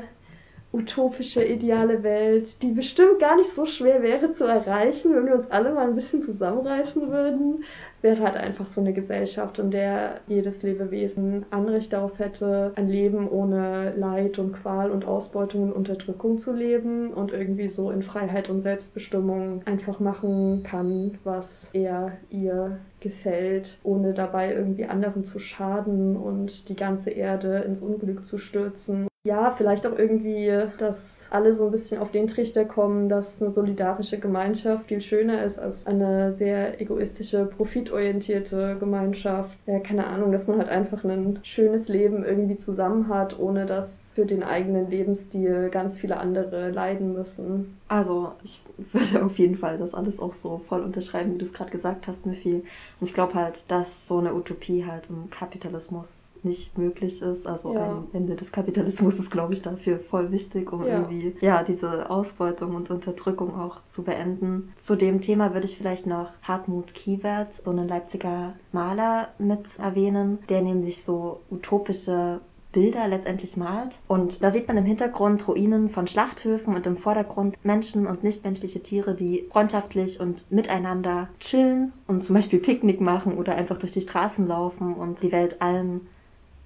utopische, ideale Welt, die bestimmt gar nicht so schwer wäre zu erreichen, wenn wir uns alle mal ein bisschen zusammenreißen würden, wäre halt einfach so eine Gesellschaft, in der jedes Lebewesen Anrecht darauf hätte, ein Leben ohne Leid und Qual und Ausbeutung und Unterdrückung zu leben und irgendwie so in Freiheit und Selbstbestimmung einfach machen kann, was er ihr gefällt, ohne dabei irgendwie anderen zu schaden und die ganze Erde ins Unglück zu stürzen. ja, vielleicht auch irgendwie, dass alle so ein bisschen auf den Trichter kommen, dass eine solidarische Gemeinschaft viel schöner ist als eine sehr egoistische, profitorientierte Gemeinschaft. Ja, keine Ahnung, dass man halt einfach ein schönes Leben irgendwie zusammen hat, ohne dass für den eigenen Lebensstil ganz viele andere leiden müssen. Also, ich würde auf jeden Fall das alles auch so voll unterschreiben, wie du es gerade gesagt hast, Miffy. Und ich glaube halt, dass so eine Utopie halt im Kapitalismus nicht möglich ist. Also ja, ein Ende des Kapitalismus ist, glaube ich, dafür voll wichtig, um irgendwie diese Ausbeutung und Unterdrückung auch zu beenden. Zu dem Thema würde ich vielleicht noch Hartmut Kiewert, so einen Leipziger Maler, mit erwähnen, der nämlich so utopische Bilder letztendlich malt. Und da sieht man im Hintergrund Ruinen von Schlachthöfen und im Vordergrund Menschen und nichtmenschliche Tiere, die freundschaftlich und miteinander chillen und zum Beispiel Picknick machen oder einfach durch die Straßen laufen und die Welt allen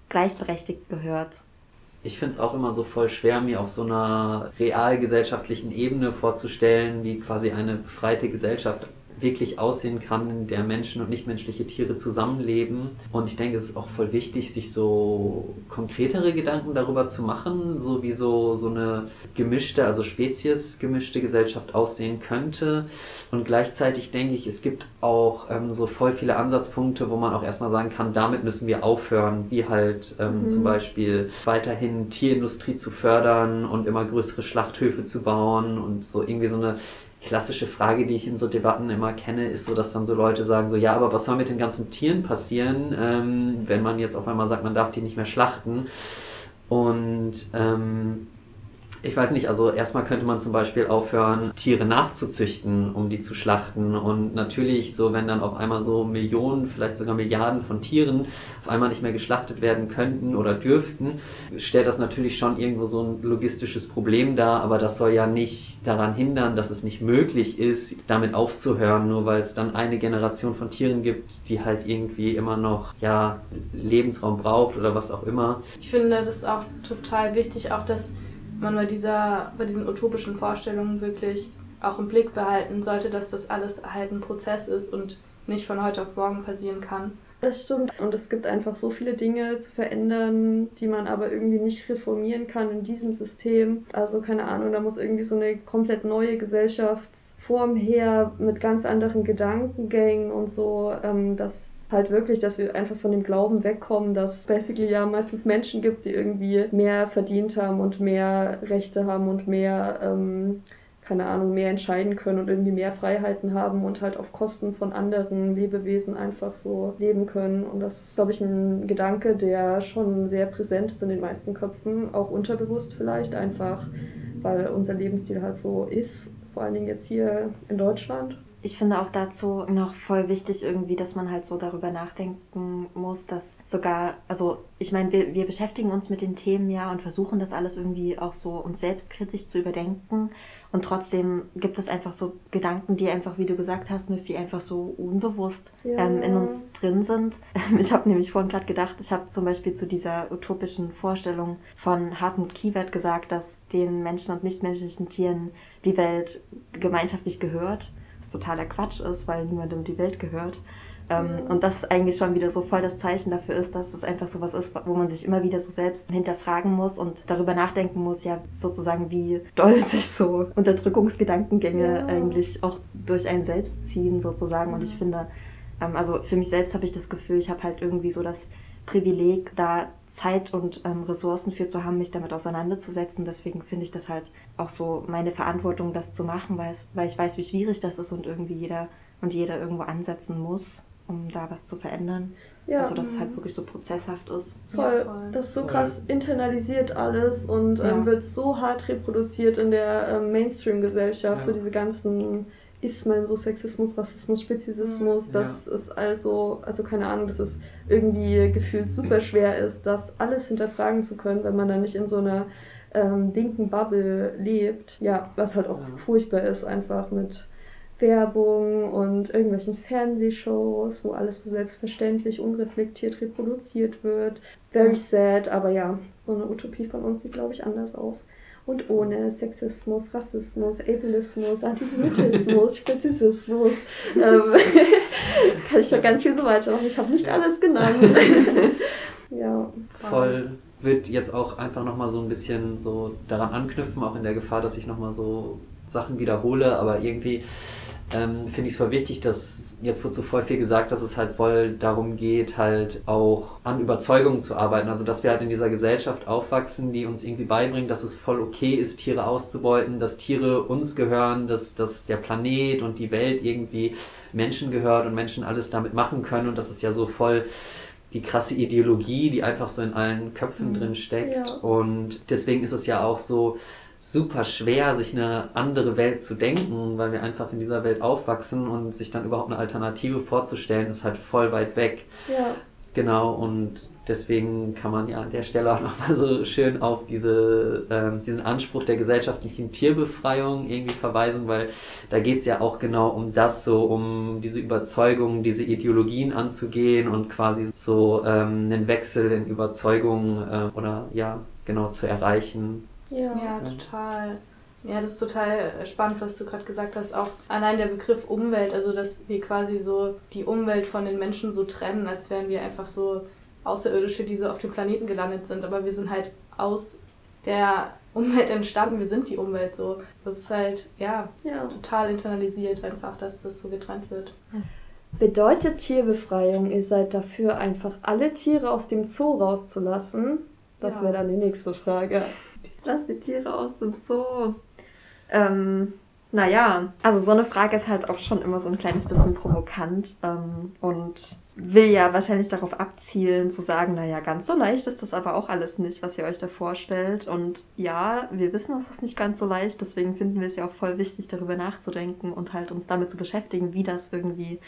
gleichberechtigt gehört. Ich finde es auch immer so voll schwer, mir auf so einer realgesellschaftlichen Ebene vorzustellen, wie quasi eine befreite Gesellschaft wirklich aussehen kann, in der Menschen und nichtmenschliche Tiere zusammenleben. Und ich denke, es ist auch voll wichtig, sich so konkretere Gedanken darüber zu machen, so wie so eine gemischte, also speziesgemischte Gesellschaft aussehen könnte. Und gleichzeitig denke ich, es gibt auch so voll viele Ansatzpunkte, wo man auch erstmal sagen kann, damit müssen wir aufhören, wie halt zum Beispiel weiterhin Tierindustrie zu fördern und immer größere Schlachthöfe zu bauen und so irgendwie so eine klassische Frage, die ich in so Debatten immer kenne, ist so, dass dann so Leute sagen so, ja, aber was soll mit den ganzen Tieren passieren, wenn man jetzt auf einmal sagt, man darf die nicht mehr schlachten? Und ich weiß nicht, also erstmal könnte man zum Beispiel aufhören, Tiere nachzuzüchten, um die zu schlachten. Und natürlich so, wenn dann auf einmal so Millionen, vielleicht sogar Milliarden von Tieren auf einmal nicht mehr geschlachtet werden könnten oder dürften, stellt das natürlich schon irgendwo so ein logistisches Problem dar. Aber das soll ja nicht daran hindern, dass es nicht möglich ist, damit aufzuhören, nur weil es dann eine Generation von Tieren gibt, die halt irgendwie immer noch Lebensraum braucht oder was auch immer. Ich finde das auch total wichtig, auch dass man bei diesen utopischen Vorstellungen wirklich auch im Blick behalten sollte, dass das alles halt ein Prozess ist und nicht von heute auf morgen passieren kann. Das stimmt. Und es gibt einfach so viele Dinge zu verändern, die man aber irgendwie nicht reformieren kann in diesem System. Also keine Ahnung, da muss irgendwie so eine komplett neue Gesellschaftsform her mit ganz anderen Gedankengängen und so, dass halt wirklich, dass wir einfach von dem Glauben wegkommen, dass basically meistens Menschen gibt, die irgendwie mehr verdient haben und mehr Rechte haben und mehr mehr entscheiden können und irgendwie mehr Freiheiten haben und halt auf Kosten von anderen Lebewesen einfach so leben können. Und das ist, glaube ich, ein Gedanke, der schon sehr präsent ist in den meisten Köpfen, auch unterbewusst vielleicht, einfach weil unser Lebensstil halt so ist, vor allen Dingen jetzt hier in Deutschland. Ich finde auch dazu noch voll wichtig irgendwie, dass man halt so darüber nachdenken muss, dass sogar, also ich meine, wir beschäftigen uns mit den Themen und versuchen das alles irgendwie auch so uns selbstkritisch zu überdenken, und trotzdem gibt es einfach so Gedanken, die einfach, wie du gesagt hast, Miffy, einfach so unbewusst in uns drin sind. Ich habe nämlich vorhin gerade gedacht, ich habe zum Beispiel zu dieser utopischen Vorstellung von Hartmut Kiewert gesagt, dass den Menschen und nichtmenschlichen Tieren die Welt gemeinschaftlich gehört, was totaler Quatsch ist, weil niemandem die Welt gehört. Und das eigentlich schon wieder so voll das Zeichen dafür ist, dass es einfach sowas ist, wo man sich immer wieder so selbst hinterfragen muss und darüber nachdenken muss, sozusagen, wie doll sich so Unterdrückungsgedankengänge eigentlich auch durch einen selbst ziehen, sozusagen. Und ich finde, also für mich selbst habe ich das Gefühl, ich habe halt irgendwie so das Privileg, da Zeit und Ressourcen für zu haben, mich damit auseinanderzusetzen. Deswegen finde ich das halt auch so meine Verantwortung, das zu machen, weil ich weiß, wie schwierig das ist und irgendwie jeder irgendwo ansetzen muss, um da was zu verändern. Ja, also dass es halt wirklich so prozesshaft ist. Voll. Das ist so krass internalisiert alles und wird so hart reproduziert in der Mainstream-Gesellschaft, so diese ganzen Ismen, so Sexismus, Rassismus, Speziesismus, dass es also keine Ahnung, dass es irgendwie gefühlt super schwer ist, das alles hinterfragen zu können, wenn man da nicht in so einer linken Bubble lebt. Ja, was halt auch furchtbar ist, einfach mit Werbung und irgendwelchen Fernsehshows, wo alles so selbstverständlich, unreflektiert reproduziert wird. Very sad, aber so eine Utopie von uns sieht, glaube ich, anders aus. Und ohne Sexismus, Rassismus, Ableismus, Antisemitismus, Spezisismus. Kann ich noch ganz viel so weitermachen. Ich habe nicht alles genannt. Voll. würde jetzt auch einfach nochmal so ein bisschen so daran anknüpfen, auch in der Gefahr, dass ich nochmal so Sachen wiederhole, aber irgendwie finde ich es voll wichtig, dass, jetzt wurde so voll viel gesagt, dass es halt voll darum geht, halt auch an Überzeugungen zu arbeiten. Also, dass wir halt in dieser Gesellschaft aufwachsen, die uns irgendwie beibringt, dass es voll okay ist, Tiere auszubeuten, dass Tiere uns gehören, dass der Planet und die Welt irgendwie Menschen gehört und Menschen alles damit machen können. Und das ist ja so voll die krasse Ideologie, die einfach so in allen Köpfen drin steckt. Ja. Und deswegen ist es ja auch so super schwer, sich eine andere Welt zu denken, weil wir einfach in dieser Welt aufwachsen und sich dann überhaupt eine Alternative vorzustellen, ist halt voll weit weg. Ja. Genau, und deswegen kann man ja an der Stelle auch nochmal so schön auf diesen Anspruch der gesellschaftlichen Tierbefreiung irgendwie verweisen, weil da geht's ja auch genau um das, so um diese Überzeugungen, diese Ideologien anzugehen und quasi so einen Wechsel in Überzeugungen oder ja, genau zu erreichen. Ja, total. Ja, das ist total spannend, was du gerade gesagt hast. Auch allein der Begriff Umwelt, also dass wir quasi so die Umwelt von den Menschen so trennen, als wären wir einfach so Außerirdische, die so auf dem Planeten gelandet sind. Aber wir sind halt aus der Umwelt entstanden, wir sind die Umwelt so. Das ist halt, ja, total internalisiert einfach, dass das so getrennt wird. Bedeutet Tierbefreiung, ihr seid dafür, einfach alle Tiere aus dem Zoo rauszulassen? Das wäre dann die nächste Frage. Lass die Tiere aus dem Zoo. Naja, also so eine Frage ist halt auch schon immer so ein kleines bisschen provokant und will ja wahrscheinlich darauf abzielen, zu sagen, naja, ganz so leicht ist das aber auch alles nicht, was ihr euch da vorstellt. Und ja, wir wissen, dass das nicht ganz so leicht, deswegen finden wir es ja auch voll wichtig, darüber nachzudenken und halt uns damit zu beschäftigen, wie das irgendwie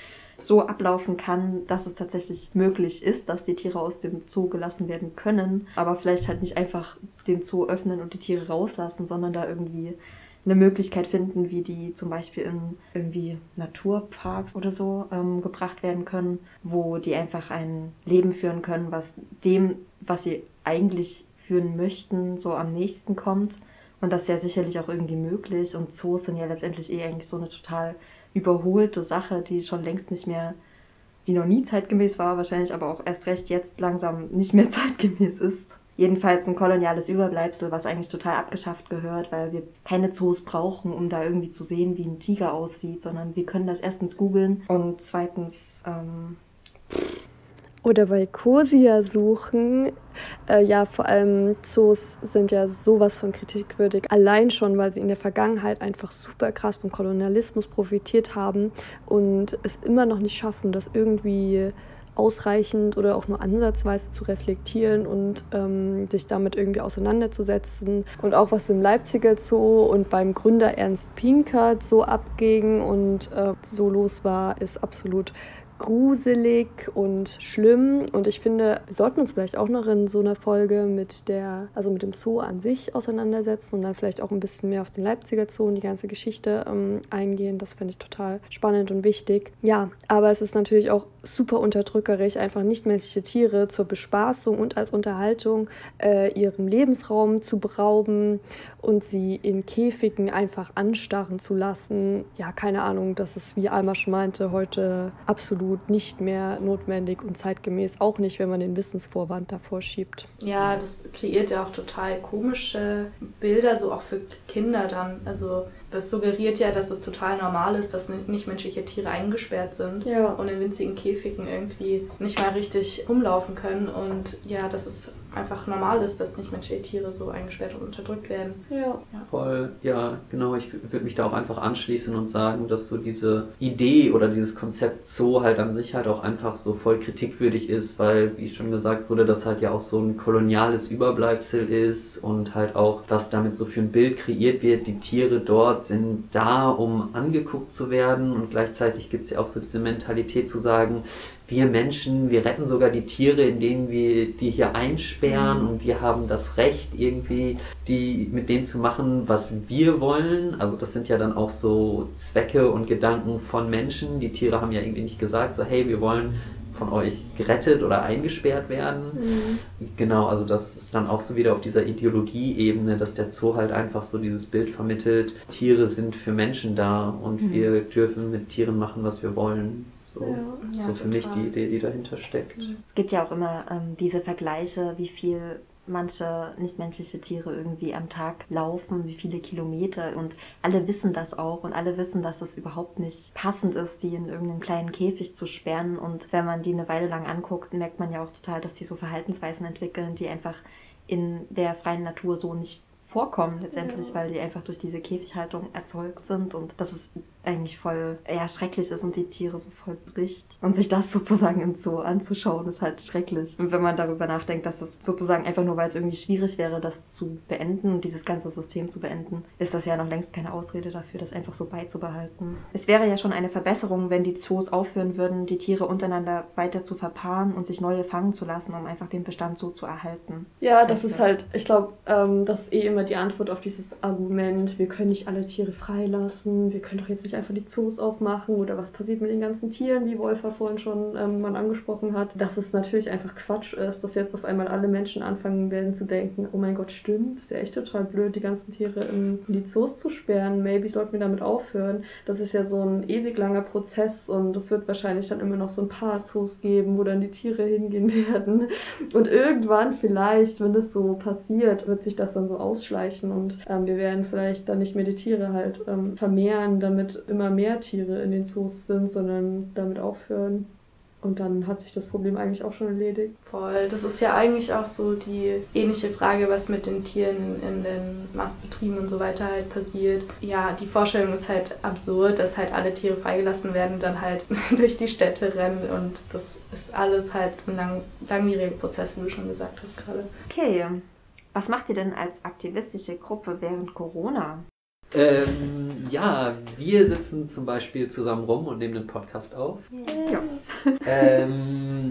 so ablaufen kann, dass es tatsächlich möglich ist, dass die Tiere aus dem Zoo gelassen werden können, aber vielleicht halt nicht einfach den Zoo öffnen und die Tiere rauslassen, sondern da irgendwie eine Möglichkeit finden, wie die zum Beispiel in irgendwie Naturparks oder so gebracht werden können, wo die einfach ein Leben führen können, was dem, was sie eigentlich führen möchten, so am nächsten kommt. Und das ist ja sicherlich auch irgendwie möglich. Und Zoos sind ja letztendlich eigentlich so eine total überholte Sache, die schon längst nicht mehr, die noch nie zeitgemäß war, wahrscheinlich aber auch erst recht jetzt langsam nicht mehr zeitgemäß ist. Jedenfalls ein koloniales Überbleibsel, was eigentlich total abgeschafft gehört, weil wir keine Zoos brauchen, um da irgendwie zu sehen, wie ein Tiger aussieht, sondern wir können das erstens googeln und zweitens oder bei Kosia suchen. Ja, vor allem Zoos sind ja sowas von kritikwürdig. Allein schon, weil sie in der Vergangenheit einfach super krass vom Kolonialismus profitiert haben und es immer noch nicht schaffen, das irgendwie ausreichend oder auch nur ansatzweise zu reflektieren und sich damit irgendwie auseinanderzusetzen. Und auch was im Leipziger Zoo und beim Gründer Ernst Pinkert so abging und so los war, ist absolut gruselig und schlimm. Und ich finde, wir sollten uns vielleicht auch noch in so einer Folge mit dem Zoo an sich auseinandersetzen und dann vielleicht auch ein bisschen mehr auf den Leipziger Zoo und die ganze Geschichte eingehen. Das finde ich total spannend und wichtig. Ja, aber es ist natürlich auch super unterdrückerisch, einfach nichtmenschliche Tiere zur Bespaßung und als Unterhaltung ihrem Lebensraum zu berauben und sie in Käfigen einfach anstarren zu lassen. Ja, keine Ahnung, das ist, wie Alma schon meinte, heute absolut nicht mehr notwendig und zeitgemäß, auch nicht, wenn man den Wissensvorwand davor schiebt. Ja, das kreiert ja auch total komische Bilder, so auch für Kinder dann. Also das suggeriert ja, dass es total normal ist, dass nichtmenschliche Tiere eingesperrt sind und in winzigen Käfigen irgendwie nicht mal richtig rumlaufen können. Und ja, dass es einfach normal ist, dass nichtmenschliche Tiere so eingesperrt und unterdrückt werden. Ja, voll. Ja, genau. Ich würde mich da auch einfach anschließen und sagen, dass so diese Idee oder dieses Konzept Zoo halt an sich halt auch einfach so voll kritikwürdig ist, weil, wie schon gesagt wurde, das halt ja auch so ein koloniales Überbleibsel ist und halt auch, was damit so für ein Bild kreiert wird. Die Tiere dort sind da, um angeguckt zu werden, und gleichzeitig gibt es ja auch so diese Mentalität zu sagen, wir Menschen, wir retten sogar die Tiere, indem wir die hier einsperren, und wir haben das Recht, irgendwie die mit denen zu machen, was wir wollen. Also das sind ja dann auch so Zwecke und Gedanken von Menschen. Die Tiere haben ja irgendwie nicht gesagt, so hey, wir wollen von euch gerettet oder eingesperrt werden. Genau, also das ist dann auch so wieder auf dieser Ideologieebene, dass der Zoo halt einfach so dieses Bild vermittelt, Tiere sind für Menschen da und wir dürfen mit Tieren machen, was wir wollen. So, das ist so für mich die Idee, die dahinter steckt. Es gibt ja auch immer diese Vergleiche, wie viel manche nichtmenschliche Tiere irgendwie am Tag laufen, wie viele Kilometer, und alle wissen das auch und alle wissen, dass es überhaupt nicht passend ist, die in irgendeinen kleinen Käfig zu sperren, und wenn man die eine Weile lang anguckt, merkt man ja auch total, dass die so Verhaltensweisen entwickeln, die einfach in der freien Natur so nicht vorkommen letztendlich, ja, weil die einfach durch diese Käfighaltung erzeugt sind und dass es eigentlich voll schrecklich ist und die Tiere so voll bricht. Und sich das sozusagen im Zoo anzuschauen, ist halt schrecklich. Und wenn man darüber nachdenkt, dass das sozusagen einfach nur, weil es irgendwie schwierig wäre, das zu beenden und dieses ganze System zu beenden, ist das ja noch längst keine Ausrede dafür, das einfach so beizubehalten. Es wäre ja schon eine Verbesserung, wenn die Zoos aufhören würden, die Tiere untereinander weiter zu verpaaren und sich neue fangen zu lassen, um einfach den Bestand so zu erhalten. Ja, das ist halt, ich glaube, das ist eh immer die Antwort auf dieses Argument, wir können nicht alle Tiere freilassen, wir können doch jetzt nicht einfach die Zoos aufmachen, oder was passiert mit den ganzen Tieren, wie Wolfer vorhin schon mal angesprochen hat, dass es natürlich einfach Quatsch ist, dass jetzt auf einmal alle Menschen anfangen werden zu denken, oh mein Gott, stimmt, das ist ja echt total blöd, die ganzen Tiere in die Zoos zu sperren, maybe sollten wir damit aufhören. Das ist ja so ein ewig langer Prozess und es wird wahrscheinlich dann immer noch so ein paar Zoos geben, wo dann die Tiere hingehen werden, und irgendwann vielleicht, wenn das so passiert, wird sich das dann so ausschließen und wir werden vielleicht dann nicht mehr die Tiere halt vermehren, damit immer mehr Tiere in den Zoos sind, sondern damit aufhören. Und dann hat sich das Problem eigentlich auch schon erledigt. Voll, das ist ja eigentlich auch so die ähnliche Frage, was mit den Tieren in den Mastbetrieben und so weiter halt passiert. Ja, die Vorstellung ist halt absurd, dass halt alle Tiere freigelassen werden, dann halt durch die Städte rennen, und das ist alles halt ein langwieriger Prozess, wie du schon gesagt hast gerade. Okay. Was macht ihr denn als aktivistische Gruppe während Corona? Ja, wir sitzen zum Beispiel zusammen rum und nehmen den Podcast auf. Ja.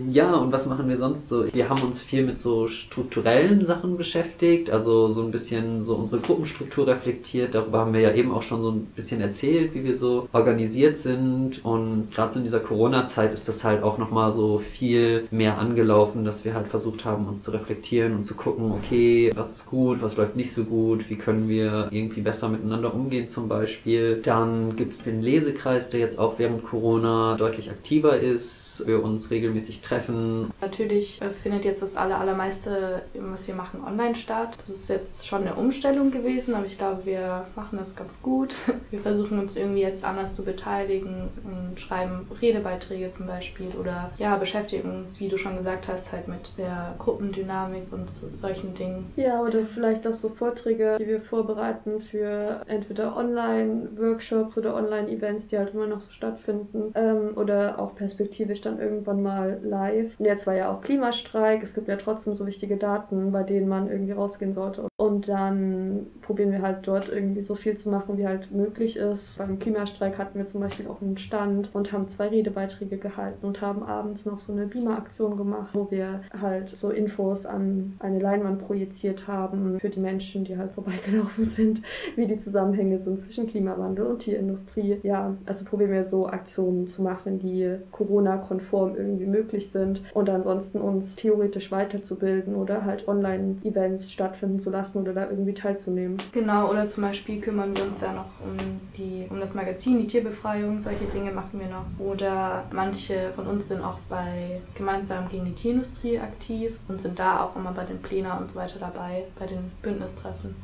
Ja, und was machen wir sonst so? Wir haben uns viel mit so strukturellen Sachen beschäftigt, also so ein bisschen so unsere Gruppenstruktur reflektiert. Darüber haben wir ja eben auch schon so ein bisschen erzählt, wie wir so organisiert sind. Und gerade so in dieser Corona-Zeit ist das halt auch nochmal so viel mehr angelaufen, dass wir halt versucht haben, uns zu reflektieren und zu gucken, okay, was ist gut, was läuft nicht so gut, wie können wir irgendwie besser miteinander umgehen zum Beispiel. Dann gibt es den Lesekreis, der jetzt auch während Corona deutlich aktiver ist, wir uns regelmäßig treffen. Natürlich findet jetzt das allermeiste, was wir machen, online statt. Das ist jetzt schon eine Umstellung gewesen, aber ich glaube, wir machen das ganz gut. Wir versuchen uns irgendwie jetzt anders zu beteiligen und schreiben Redebeiträge zum Beispiel oder ja, beschäftigen uns, wie du schon gesagt hast, halt mit der Gruppendynamik und solchen Dingen. Ja, oder vielleicht auch so Vorträge, die wir vorbereiten für entweder Online-Workshops oder Online-Events, die halt immer noch so stattfinden, oder auch perspektivisch dann irgendwann mal live. Und jetzt war ja auch Klimastreik, es gibt ja trotzdem so wichtige Daten, bei denen man irgendwie rausgehen sollte. Und dann probieren wir halt dort irgendwie so viel zu machen, wie halt möglich ist. Beim Klimastreik hatten wir zum Beispiel auch einen Stand und haben 2 Redebeiträge gehalten und haben abends noch so eine Beamer-Aktion gemacht, wo wir halt so Infos an eine Leinwand projiziert haben für die Menschen, die halt vorbeigelaufen sind, wie die Zusammenhänge sind zwischen Klimawandel und Tierindustrie. Ja, also probieren wir so Aktionen zu machen, die Corona-konform irgendwie möglich sind und ansonsten uns theoretisch weiterzubilden oder halt Online-Events stattfinden zu lassen oder da irgendwie teilzunehmen. Genau, oder zum Beispiel kümmern wir uns ja noch um das Magazin, die Tierbefreiung, solche Dinge machen wir noch. Oder manche von uns sind auch bei gemeinsam gegen die Tierindustrie aktiv und sind da auch immer bei den Plänen und so weiter dabei, bei den Bündnistreffen.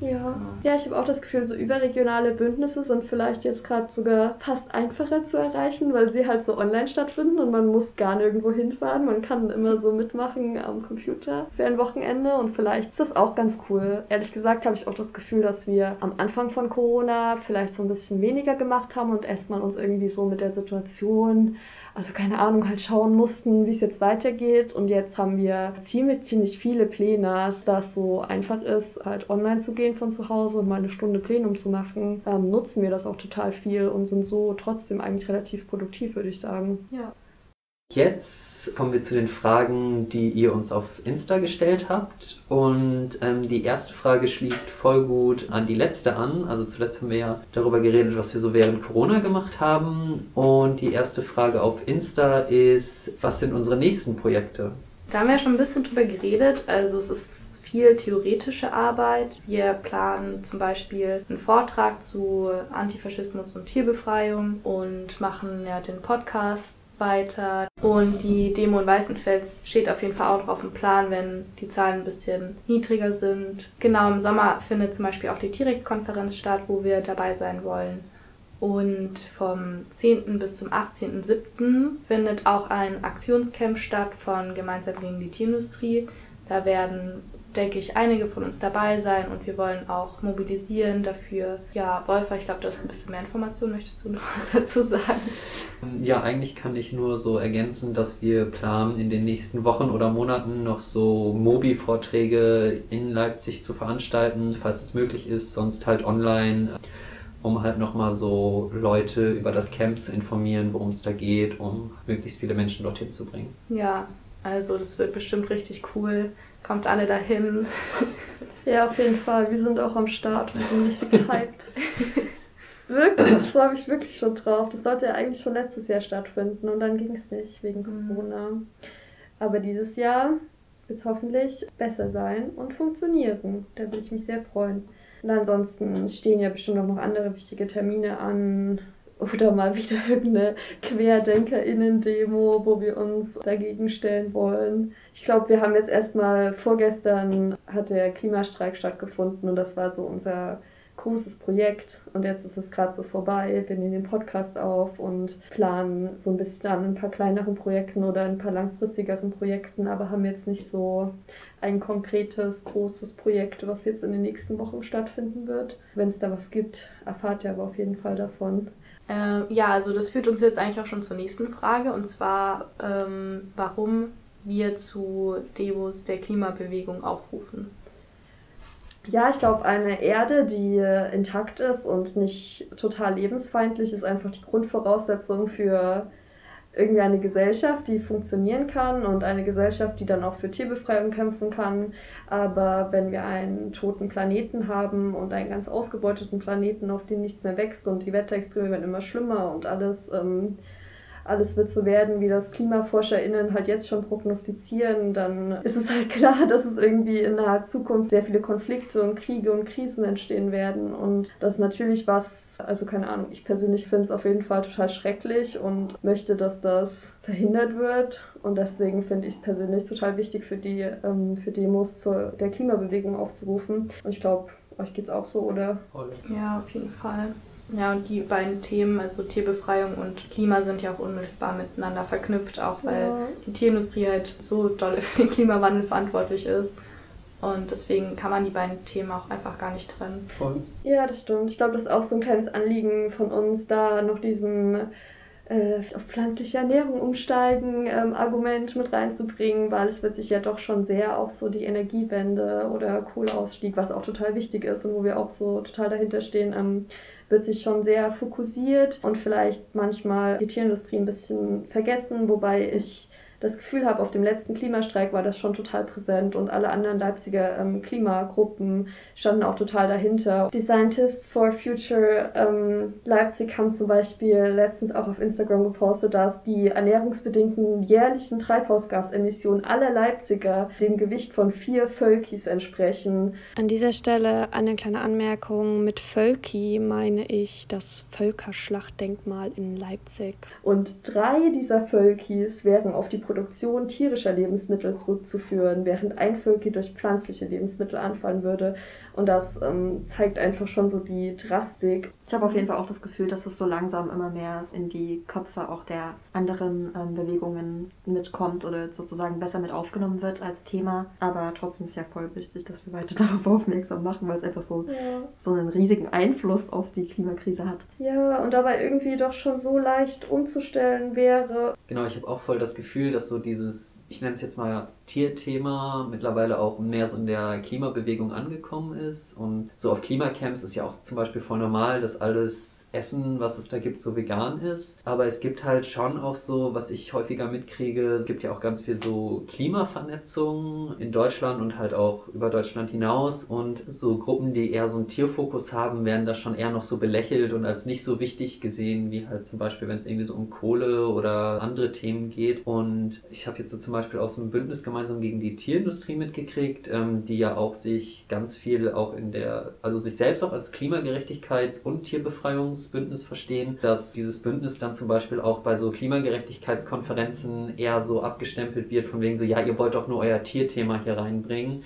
Ja. Ja, ich habe auch das Gefühl, so überregionale Bündnisse sind vielleicht jetzt gerade sogar fast einfacher zu erreichen, weil sie halt so online stattfinden und man muss gar nirgendwo hinfahren. Man kann immer so mitmachen am Computer für ein Wochenende und vielleicht ist das auch ganz cool. Ehrlich gesagt habe ich auch das Gefühl, dass wir am Anfang von Corona vielleicht so ein bisschen weniger gemacht haben und erstmal uns irgendwie so mit der Situation, also keine Ahnung, halt schauen mussten, wie es jetzt weitergeht. Und jetzt haben wir ziemlich viele Pläne, dass es so einfach ist, halt online zu gehen von zu Hause und mal eine Stunde Plenum zu machen. Nutzen wir das auch total viel und sind so trotzdem eigentlich relativ produktiv, würde ich sagen. Ja. Jetzt kommen wir zu den Fragen, die ihr uns auf Insta gestellt habt, und die erste Frage schließt voll gut an die letzte an. Also zuletzt haben wir ja darüber geredet, was wir so während Corona gemacht haben, und die erste Frage auf Insta ist, was sind unsere nächsten Projekte? Da haben wir ja schon ein bisschen drüber geredet, also es ist viel theoretische Arbeit. Wir planen zum Beispiel einen Vortrag zu Antifaschismus und Tierbefreiung und machen ja den Podcast weiter. Und die Demo in Weißenfels steht auf jeden Fall auch noch auf dem Plan, wenn die Zahlen ein bisschen niedriger sind. Genau, im Sommer findet zum Beispiel auch die Tierrechtskonferenz statt, wo wir dabei sein wollen. Und vom 10. bis zum 18.07. findet auch ein Aktionscamp statt von Gemeinsam gegen die Tierindustrie. Da werden, denke ich, einige von uns dabei sein und wir wollen auch mobilisieren dafür. Ja, Wolfer, ich glaube, du hast ein bisschen mehr Informationen. Möchtest du noch was dazu sagen? Ja, eigentlich kann ich nur so ergänzen, dass wir planen, in den nächsten Wochen oder Monaten noch so Mobi-Vorträge in Leipzig zu veranstalten, falls es möglich ist, sonst halt online, um halt nochmal so Leute über das Camp zu informieren, worum es da geht, um möglichst viele Menschen dorthin zu bringen. Ja, also das wird bestimmt richtig cool. Kommt alle dahin. Ja, auf jeden Fall. Wir sind auch am Start. Wir sind nicht so gehypt. Wirklich, ich freue mich wirklich schon drauf. Das sollte ja eigentlich schon letztes Jahr stattfinden und dann ging es nicht wegen Corona. Aber dieses Jahr wird es hoffentlich besser sein und funktionieren. Da würde ich mich sehr freuen. Und ansonsten stehen ja bestimmt auch noch andere wichtige Termine an. Oder mal wieder irgendeine QuerdenkerInnen-Demo, wo wir uns dagegen stellen wollen. Ich glaube, wir haben jetzt erstmal, vorgestern hat der Klimastreik stattgefunden und das war so unser großes Projekt. Und jetzt ist es gerade so vorbei, wir nehmen den Podcast auf und planen so ein bisschen an ein paar kleineren Projekten oder ein paar langfristigeren Projekten, aber haben jetzt nicht so ein konkretes, großes Projekt, was jetzt in den nächsten Wochen stattfinden wird. Wenn es da was gibt, erfahrt ihr aber auf jeden Fall davon. Ja, also das führt uns jetzt eigentlich auch schon zur nächsten Frage, und zwar, warum wir zu Demos der Klimabewegung aufrufen. Ja, ich glaube, eine Erde, die intakt ist und nicht total lebensfeindlich, ist einfach die Grundvoraussetzung für irgendwie eine Gesellschaft, die funktionieren kann und eine Gesellschaft, die dann auch für Tierbefreiung kämpfen kann. Aber wenn wir einen toten Planeten haben und einen ganz ausgebeuteten Planeten, auf dem nichts mehr wächst und die Wetterextreme werden immer schlimmer und alles wird so werden, wie das KlimaforscherInnen halt jetzt schon prognostizieren, dann ist es halt klar, dass es irgendwie in naher Zukunft sehr viele Konflikte und Kriege und Krisen entstehen werden. Und das ist natürlich was, also keine Ahnung, ich persönlich finde es auf jeden Fall total schrecklich und möchte, dass das verhindert wird. Und deswegen finde ich es persönlich total wichtig, für Demos der Klimabewegung aufzurufen. Und ich glaube, euch geht's auch so, oder? Ja, auf jeden Fall. Ja, und die beiden Themen, also Tierbefreiung und Klima, sind ja auch unmittelbar miteinander verknüpft, auch weil die Tierindustrie halt so doll für den Klimawandel verantwortlich ist. Und deswegen kann man die beiden Themen auch einfach gar nicht trennen. Und? Ja, das stimmt. Ich glaube, das ist auch so ein kleines Anliegen von uns, da noch diesen auf pflanzliche Ernährung umsteigen Argument mit reinzubringen, weil es wird sich ja doch schon sehr auf so die Energiewende oder Kohleausstieg, was auch total wichtig ist und wo wir auch so total dahinter stehen, wird sich schon sehr fokussiert und vielleicht manchmal die Tierindustrie ein bisschen vergessen, wobei ich das Gefühl habe, auf dem letzten Klimastreik war das schon total präsent und alle anderen Leipziger Klimagruppen standen auch total dahinter. Die Scientists for Future Leipzig haben zum Beispiel letztens auch auf Instagram gepostet, dass die ernährungsbedingten jährlichen Treibhausgasemissionen aller Leipziger dem Gewicht von 4 Völkis entsprechen. An dieser Stelle eine kleine Anmerkung. Mit Völki meine ich das Völkerschlachtdenkmal in Leipzig. Und 3 dieser Völkis wären auf die Produktion tierischer Lebensmittel zurückzuführen, während ein Völki durch pflanzliche Lebensmittel anfallen würde. Und das zeigt einfach schon so die Drastik. Ich habe auf jeden Fall auch das Gefühl, dass es so langsam immer mehr in die Köpfe auch der anderen Bewegungen mitkommt oder sozusagen besser mit aufgenommen wird als Thema. Aber trotzdem ist ja voll wichtig, dass wir weiter darauf aufmerksam machen, weil es einfach so einen riesigen Einfluss auf die Klimakrise hat. Ja, und dabei irgendwie doch schon so leicht umzustellen wäre. Genau, ich habe auch voll das Gefühl, dass so dieses, ich nenne es jetzt mal Tierthema, mittlerweile auch mehr so in der Klimabewegung angekommen ist. Und so auf Klimacamps ist ja auch zum Beispiel voll normal, dass alles Essen, was es da gibt, so vegan ist. Aber es gibt halt schon auch so, was ich häufiger mitkriege, es gibt ja auch ganz viel so Klimavernetzung in Deutschland und halt auch über Deutschland hinaus. Und so Gruppen, die eher so einen Tierfokus haben, werden da schon eher noch so belächelt und als nicht so wichtig gesehen, wie halt zum Beispiel, wenn es irgendwie so um Kohle oder andere Themen geht. Und ich habe jetzt so zum Beispiel auch so ein Bündnis gemacht, gemeinsam gegen die Tierindustrie mitgekriegt, die ja auch sich ganz viel auch in der, also sich selbst auch als Klimagerechtigkeits- und Tierbefreiungsbündnis verstehen, dass dieses Bündnis dann zum Beispiel auch bei so Klimagerechtigkeitskonferenzen eher so abgestempelt wird, von wegen so, ja, ihr wollt doch nur euer Tierthema hier reinbringen,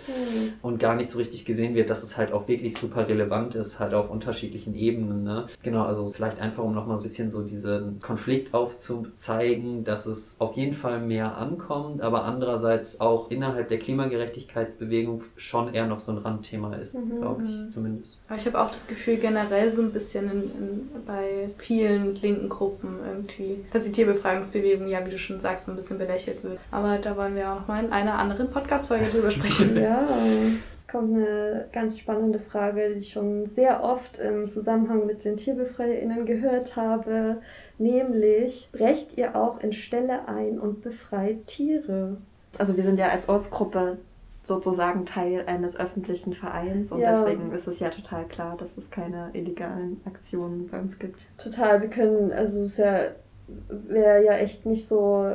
und gar nicht so richtig gesehen wird, dass es halt auch wirklich super relevant ist, halt auf unterschiedlichen Ebenen, ne? Genau, also vielleicht einfach, um nochmal so ein bisschen so diesen Konflikt aufzuzeigen, dass es auf jeden Fall mehr ankommt, aber andererseits auch innerhalb der Klimagerechtigkeitsbewegung schon eher noch so ein Randthema ist, glaube ich, zumindest. Aber ich habe auch das Gefühl, generell so ein bisschen bei vielen linken Gruppen irgendwie, dass die Tierbefreiungsbewegung ja, wie du schon sagst, so ein bisschen belächelt wird. Aber da wollen wir auch nochmal in einer anderen Podcast-Folge drüber sprechen. Ja. Kommt eine ganz spannende Frage, die ich schon sehr oft im Zusammenhang mit den TierbefreierInnen gehört habe, nämlich, brecht ihr auch in Ställe ein und befreit Tiere? Also wir sind ja als Ortsgruppe sozusagen Teil eines öffentlichen Vereins und deswegen ist es ja total klar, dass es keine illegalen Aktionen bei uns gibt. Total, wir können, also es wäre ja echt nicht so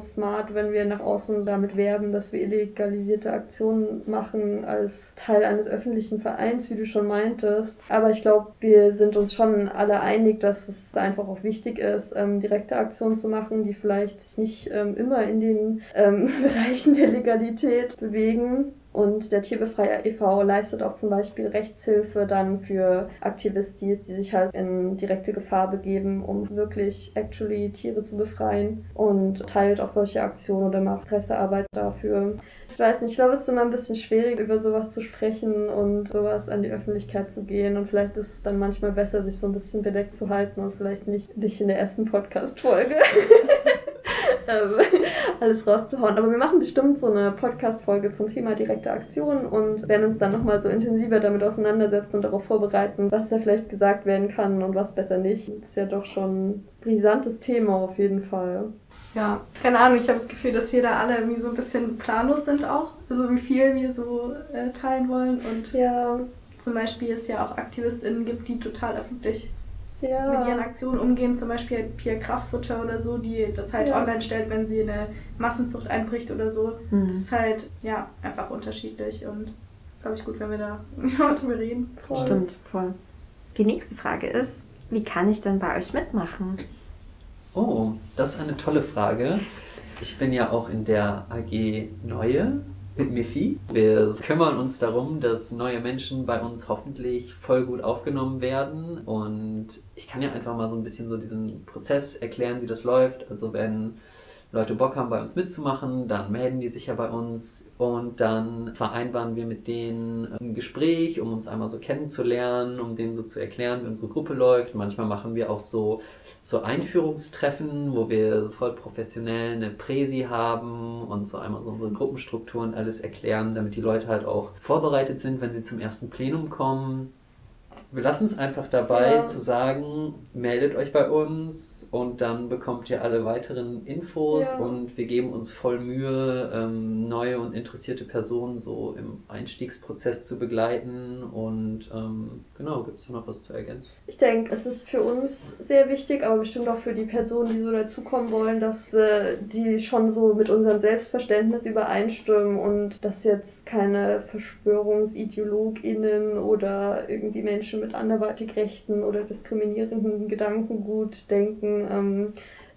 smart, wenn wir nach außen damit werben, dass wir illegalisierte Aktionen machen als Teil eines öffentlichen Vereins, wie du schon meintest. Aber ich glaube, wir sind uns schon alle einig, dass es einfach auch wichtig ist, direkte Aktionen zu machen, die vielleicht sich nicht immer in den Bereichen der Legalität bewegen. Und der Tierbefreier e.V. leistet auch zum Beispiel Rechtshilfe dann für Aktivistis, die sich halt in direkte Gefahr begeben, um wirklich actually Tiere zu befreien, und teilt auch solche Aktionen oder macht Pressearbeit dafür. Ich weiß nicht, ich glaube, es ist immer ein bisschen schwierig, über sowas zu sprechen und sowas an die Öffentlichkeit zu gehen, und vielleicht ist es dann manchmal besser, sich so ein bisschen bedeckt zu halten und vielleicht nicht in der ersten Podcast-Folge alles rauszuhauen. Aber wir machen bestimmt so eine Podcast-Folge zum Thema direkte Aktion und werden uns dann nochmal so intensiver damit auseinandersetzen und darauf vorbereiten, was da vielleicht gesagt werden kann und was besser nicht. Das ist ja doch schon ein brisantes Thema auf jeden Fall. Ja, keine Ahnung, ich habe das Gefühl, dass wir da alle irgendwie so ein bisschen planlos sind auch, also wie viel wir so teilen wollen, und zum Beispiel es ja auch AktivistInnen gibt, die total öffentlich mit ihren Aktionen umgehen, zum Beispiel Pia Kraftfutter oder so, die das halt online stellt, wenn sie eine Massenzucht einbricht oder so. Das ist halt, ja, einfach unterschiedlich und glaube ich gut, wenn wir da drüber reden. Voll. Stimmt, voll. Die nächste Frage ist, wie kann ich denn bei euch mitmachen? Oh, das ist eine tolle Frage. Ich bin ja auch in der AG Neue mit Mifi. Wir kümmern uns darum, dass neue Menschen bei uns hoffentlich voll gut aufgenommen werden, und ich kann ja einfach mal so ein bisschen so diesen Prozess erklären, wie das läuft. Also wenn Leute Bock haben, bei uns mitzumachen, dann melden die sich ja bei uns und dann vereinbaren wir mit denen ein Gespräch, um uns einmal so kennenzulernen, um denen so zu erklären, wie unsere Gruppe läuft. Manchmal machen wir auch so Einführungstreffen, wo wir voll professionell eine Präsi haben und so einmal so unsere Gruppenstrukturen alles erklären, damit die Leute halt auch vorbereitet sind, wenn sie zum ersten Plenum kommen. Wir lassen es einfach dabei zu sagen, meldet euch bei uns und dann bekommt ihr alle weiteren Infos, und wir geben uns voll Mühe, neue und interessierte Personen so im Einstiegsprozess zu begleiten, und genau, gibt es noch was zu ergänzen? Ich denke, es ist für uns sehr wichtig, aber bestimmt auch für die Personen, die so dazukommen wollen, dass die schon so mit unserem Selbstverständnis übereinstimmen und dass jetzt keine VerschwörungsideologInnen oder irgendwie Menschen mit anderweitig rechten oder diskriminierenden Gedankengut denken,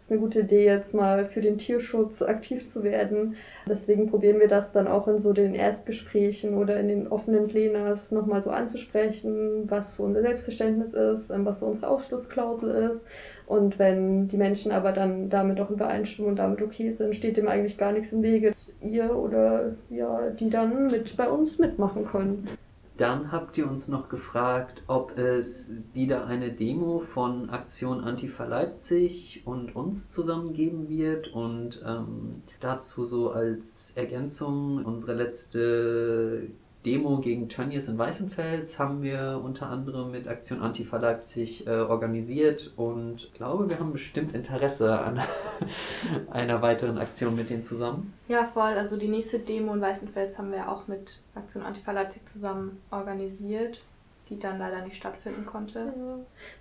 ist eine gute Idee, jetzt mal für den Tierschutz aktiv zu werden. Deswegen probieren wir das dann auch in so den Erstgesprächen oder in den offenen Plenas nochmal so anzusprechen, was so unser Selbstverständnis ist, was so unsere Ausschlussklausel ist. Und wenn die Menschen aber dann damit auch übereinstimmen und damit okay sind, steht dem eigentlich gar nichts im Wege, dass ihr oder die dann mit bei uns mitmachen können. Dann habt ihr uns noch gefragt, ob es wieder eine Demo von Aktion Antifa Leipzig und uns zusammen geben wird, und dazu so als Ergänzung, unsere letzte Demo gegen Tönnies in Weißenfels haben wir unter anderem mit Aktion Antifa Leipzig organisiert, und ich glaube, wir haben bestimmt Interesse an einer weiteren Aktion mit denen zusammen. Ja, voll. Also die nächste Demo in Weißenfels haben wir auch mit Aktion Antifa Leipzig zusammen organisiert. die dann leider nicht stattfinden konnte. Ja.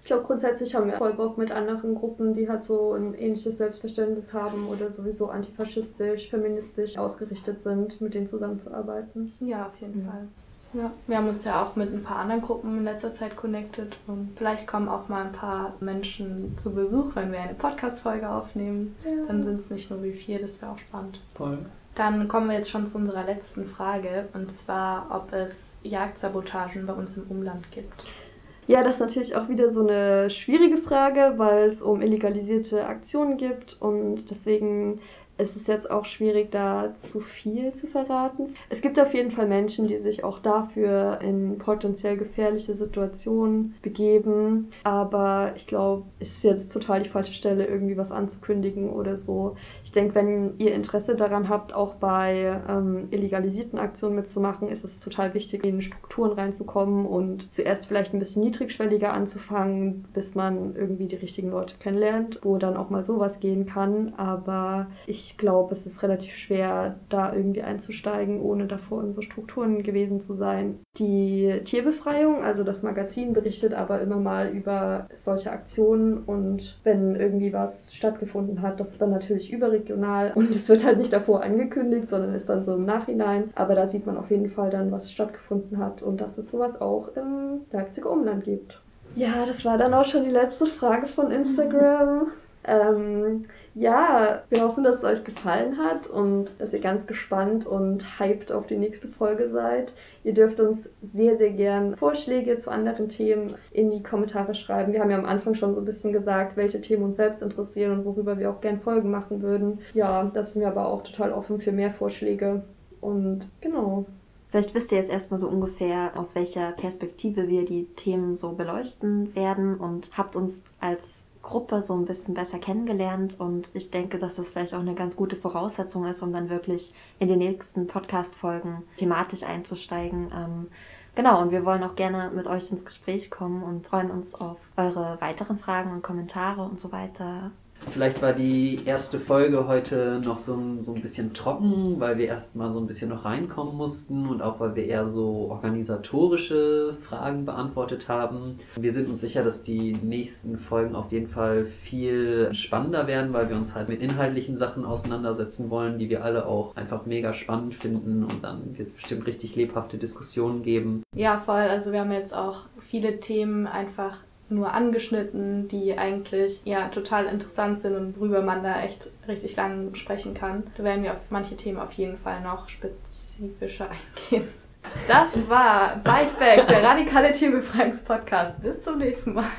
Ich glaube, grundsätzlich haben wir voll Bock mit anderen Gruppen, die halt so ein ähnliches Selbstverständnis haben oder sowieso antifaschistisch, feministisch ausgerichtet sind, mit denen zusammenzuarbeiten. Ja, auf jeden Fall. Ja, wir haben uns ja auch mit ein paar anderen Gruppen in letzter Zeit connected und vielleicht kommen auch mal ein paar Menschen zu Besuch, wenn wir eine Podcast-Folge aufnehmen. Ja. Dann sind es nicht nur wie 4, das wäre auch spannend. Voll. Dann kommen wir jetzt schon zu unserer letzten Frage, und zwar, ob es Jagdsabotagen bei uns im Umland gibt. Ja, das ist natürlich auch wieder so eine schwierige Frage, weil es um illegalisierte Aktionen gibt und deswegen ist es jetzt auch schwierig, da zu viel zu verraten. Es gibt auf jeden Fall Menschen, die sich auch dafür in potenziell gefährliche Situationen begeben, aber ich glaube, es ist jetzt total die falsche Stelle, irgendwie was anzukündigen oder so. Ich denke, wenn ihr Interesse daran habt, auch bei illegalisierten Aktionen mitzumachen, ist es total wichtig, in Strukturen reinzukommen und zuerst vielleicht ein bisschen niedrigschwelliger anzufangen, bis man irgendwie die richtigen Leute kennenlernt, wo dann auch mal sowas gehen kann, aber ich glaube, es ist relativ schwer, da irgendwie einzusteigen, ohne davor in so Strukturen gewesen zu sein. Die Tierbefreiung, also das Magazin, berichtet aber immer mal über solche Aktionen und wenn irgendwie was stattgefunden hat, das ist dann natürlich überregional und es wird halt nicht davor angekündigt, sondern ist dann so im Nachhinein. Aber da sieht man auf jeden Fall dann, was stattgefunden hat und dass es sowas auch im Leipziger Umland gibt. Ja, das war dann auch schon die letzte Frage von Instagram. Ja, wir hoffen, dass es euch gefallen hat und dass ihr ganz gespannt und hyped auf die nächste Folge seid. Ihr dürft uns sehr, sehr gern Vorschläge zu anderen Themen in die Kommentare schreiben. Wir haben ja am Anfang schon so ein bisschen gesagt, welche Themen uns selbst interessieren und worüber wir auch gern Folgen machen würden. Ja, da sind wir aber auch total offen für mehr Vorschläge und genau. Vielleicht wisst ihr jetzt erstmal so ungefähr, aus welcher Perspektive wir die Themen so beleuchten werden und habt uns als Gruppe so ein bisschen besser kennengelernt und ich denke, dass das vielleicht auch eine ganz gute Voraussetzung ist, um dann wirklich in den nächsten Podcast-Folgen thematisch einzusteigen. Genau, und wir wollen auch gerne mit euch ins Gespräch kommen und freuen uns auf eure weiteren Fragen und Kommentare und so weiter. Vielleicht war die erste Folge heute noch so ein bisschen trocken, weil wir erstmal so ein bisschen noch reinkommen mussten und auch weil wir eher so organisatorische Fragen beantwortet haben. Wir sind uns sicher, dass die nächsten Folgen auf jeden Fall viel spannender werden, weil wir uns halt mit inhaltlichen Sachen auseinandersetzen wollen, die wir alle auch einfach mega spannend finden und dann wird es bestimmt richtig lebhafte Diskussionen geben. Ja, voll. Also wir haben jetzt auch viele Themen einfach nur angeschnitten, die eigentlich ja total interessant sind und worüber man da echt richtig lang sprechen kann. Da werden wir auf manche Themen auf jeden Fall noch spezifischer eingehen. Das war Bite Back, der radikale Tierbefreiungspodcast. Bis zum nächsten Mal.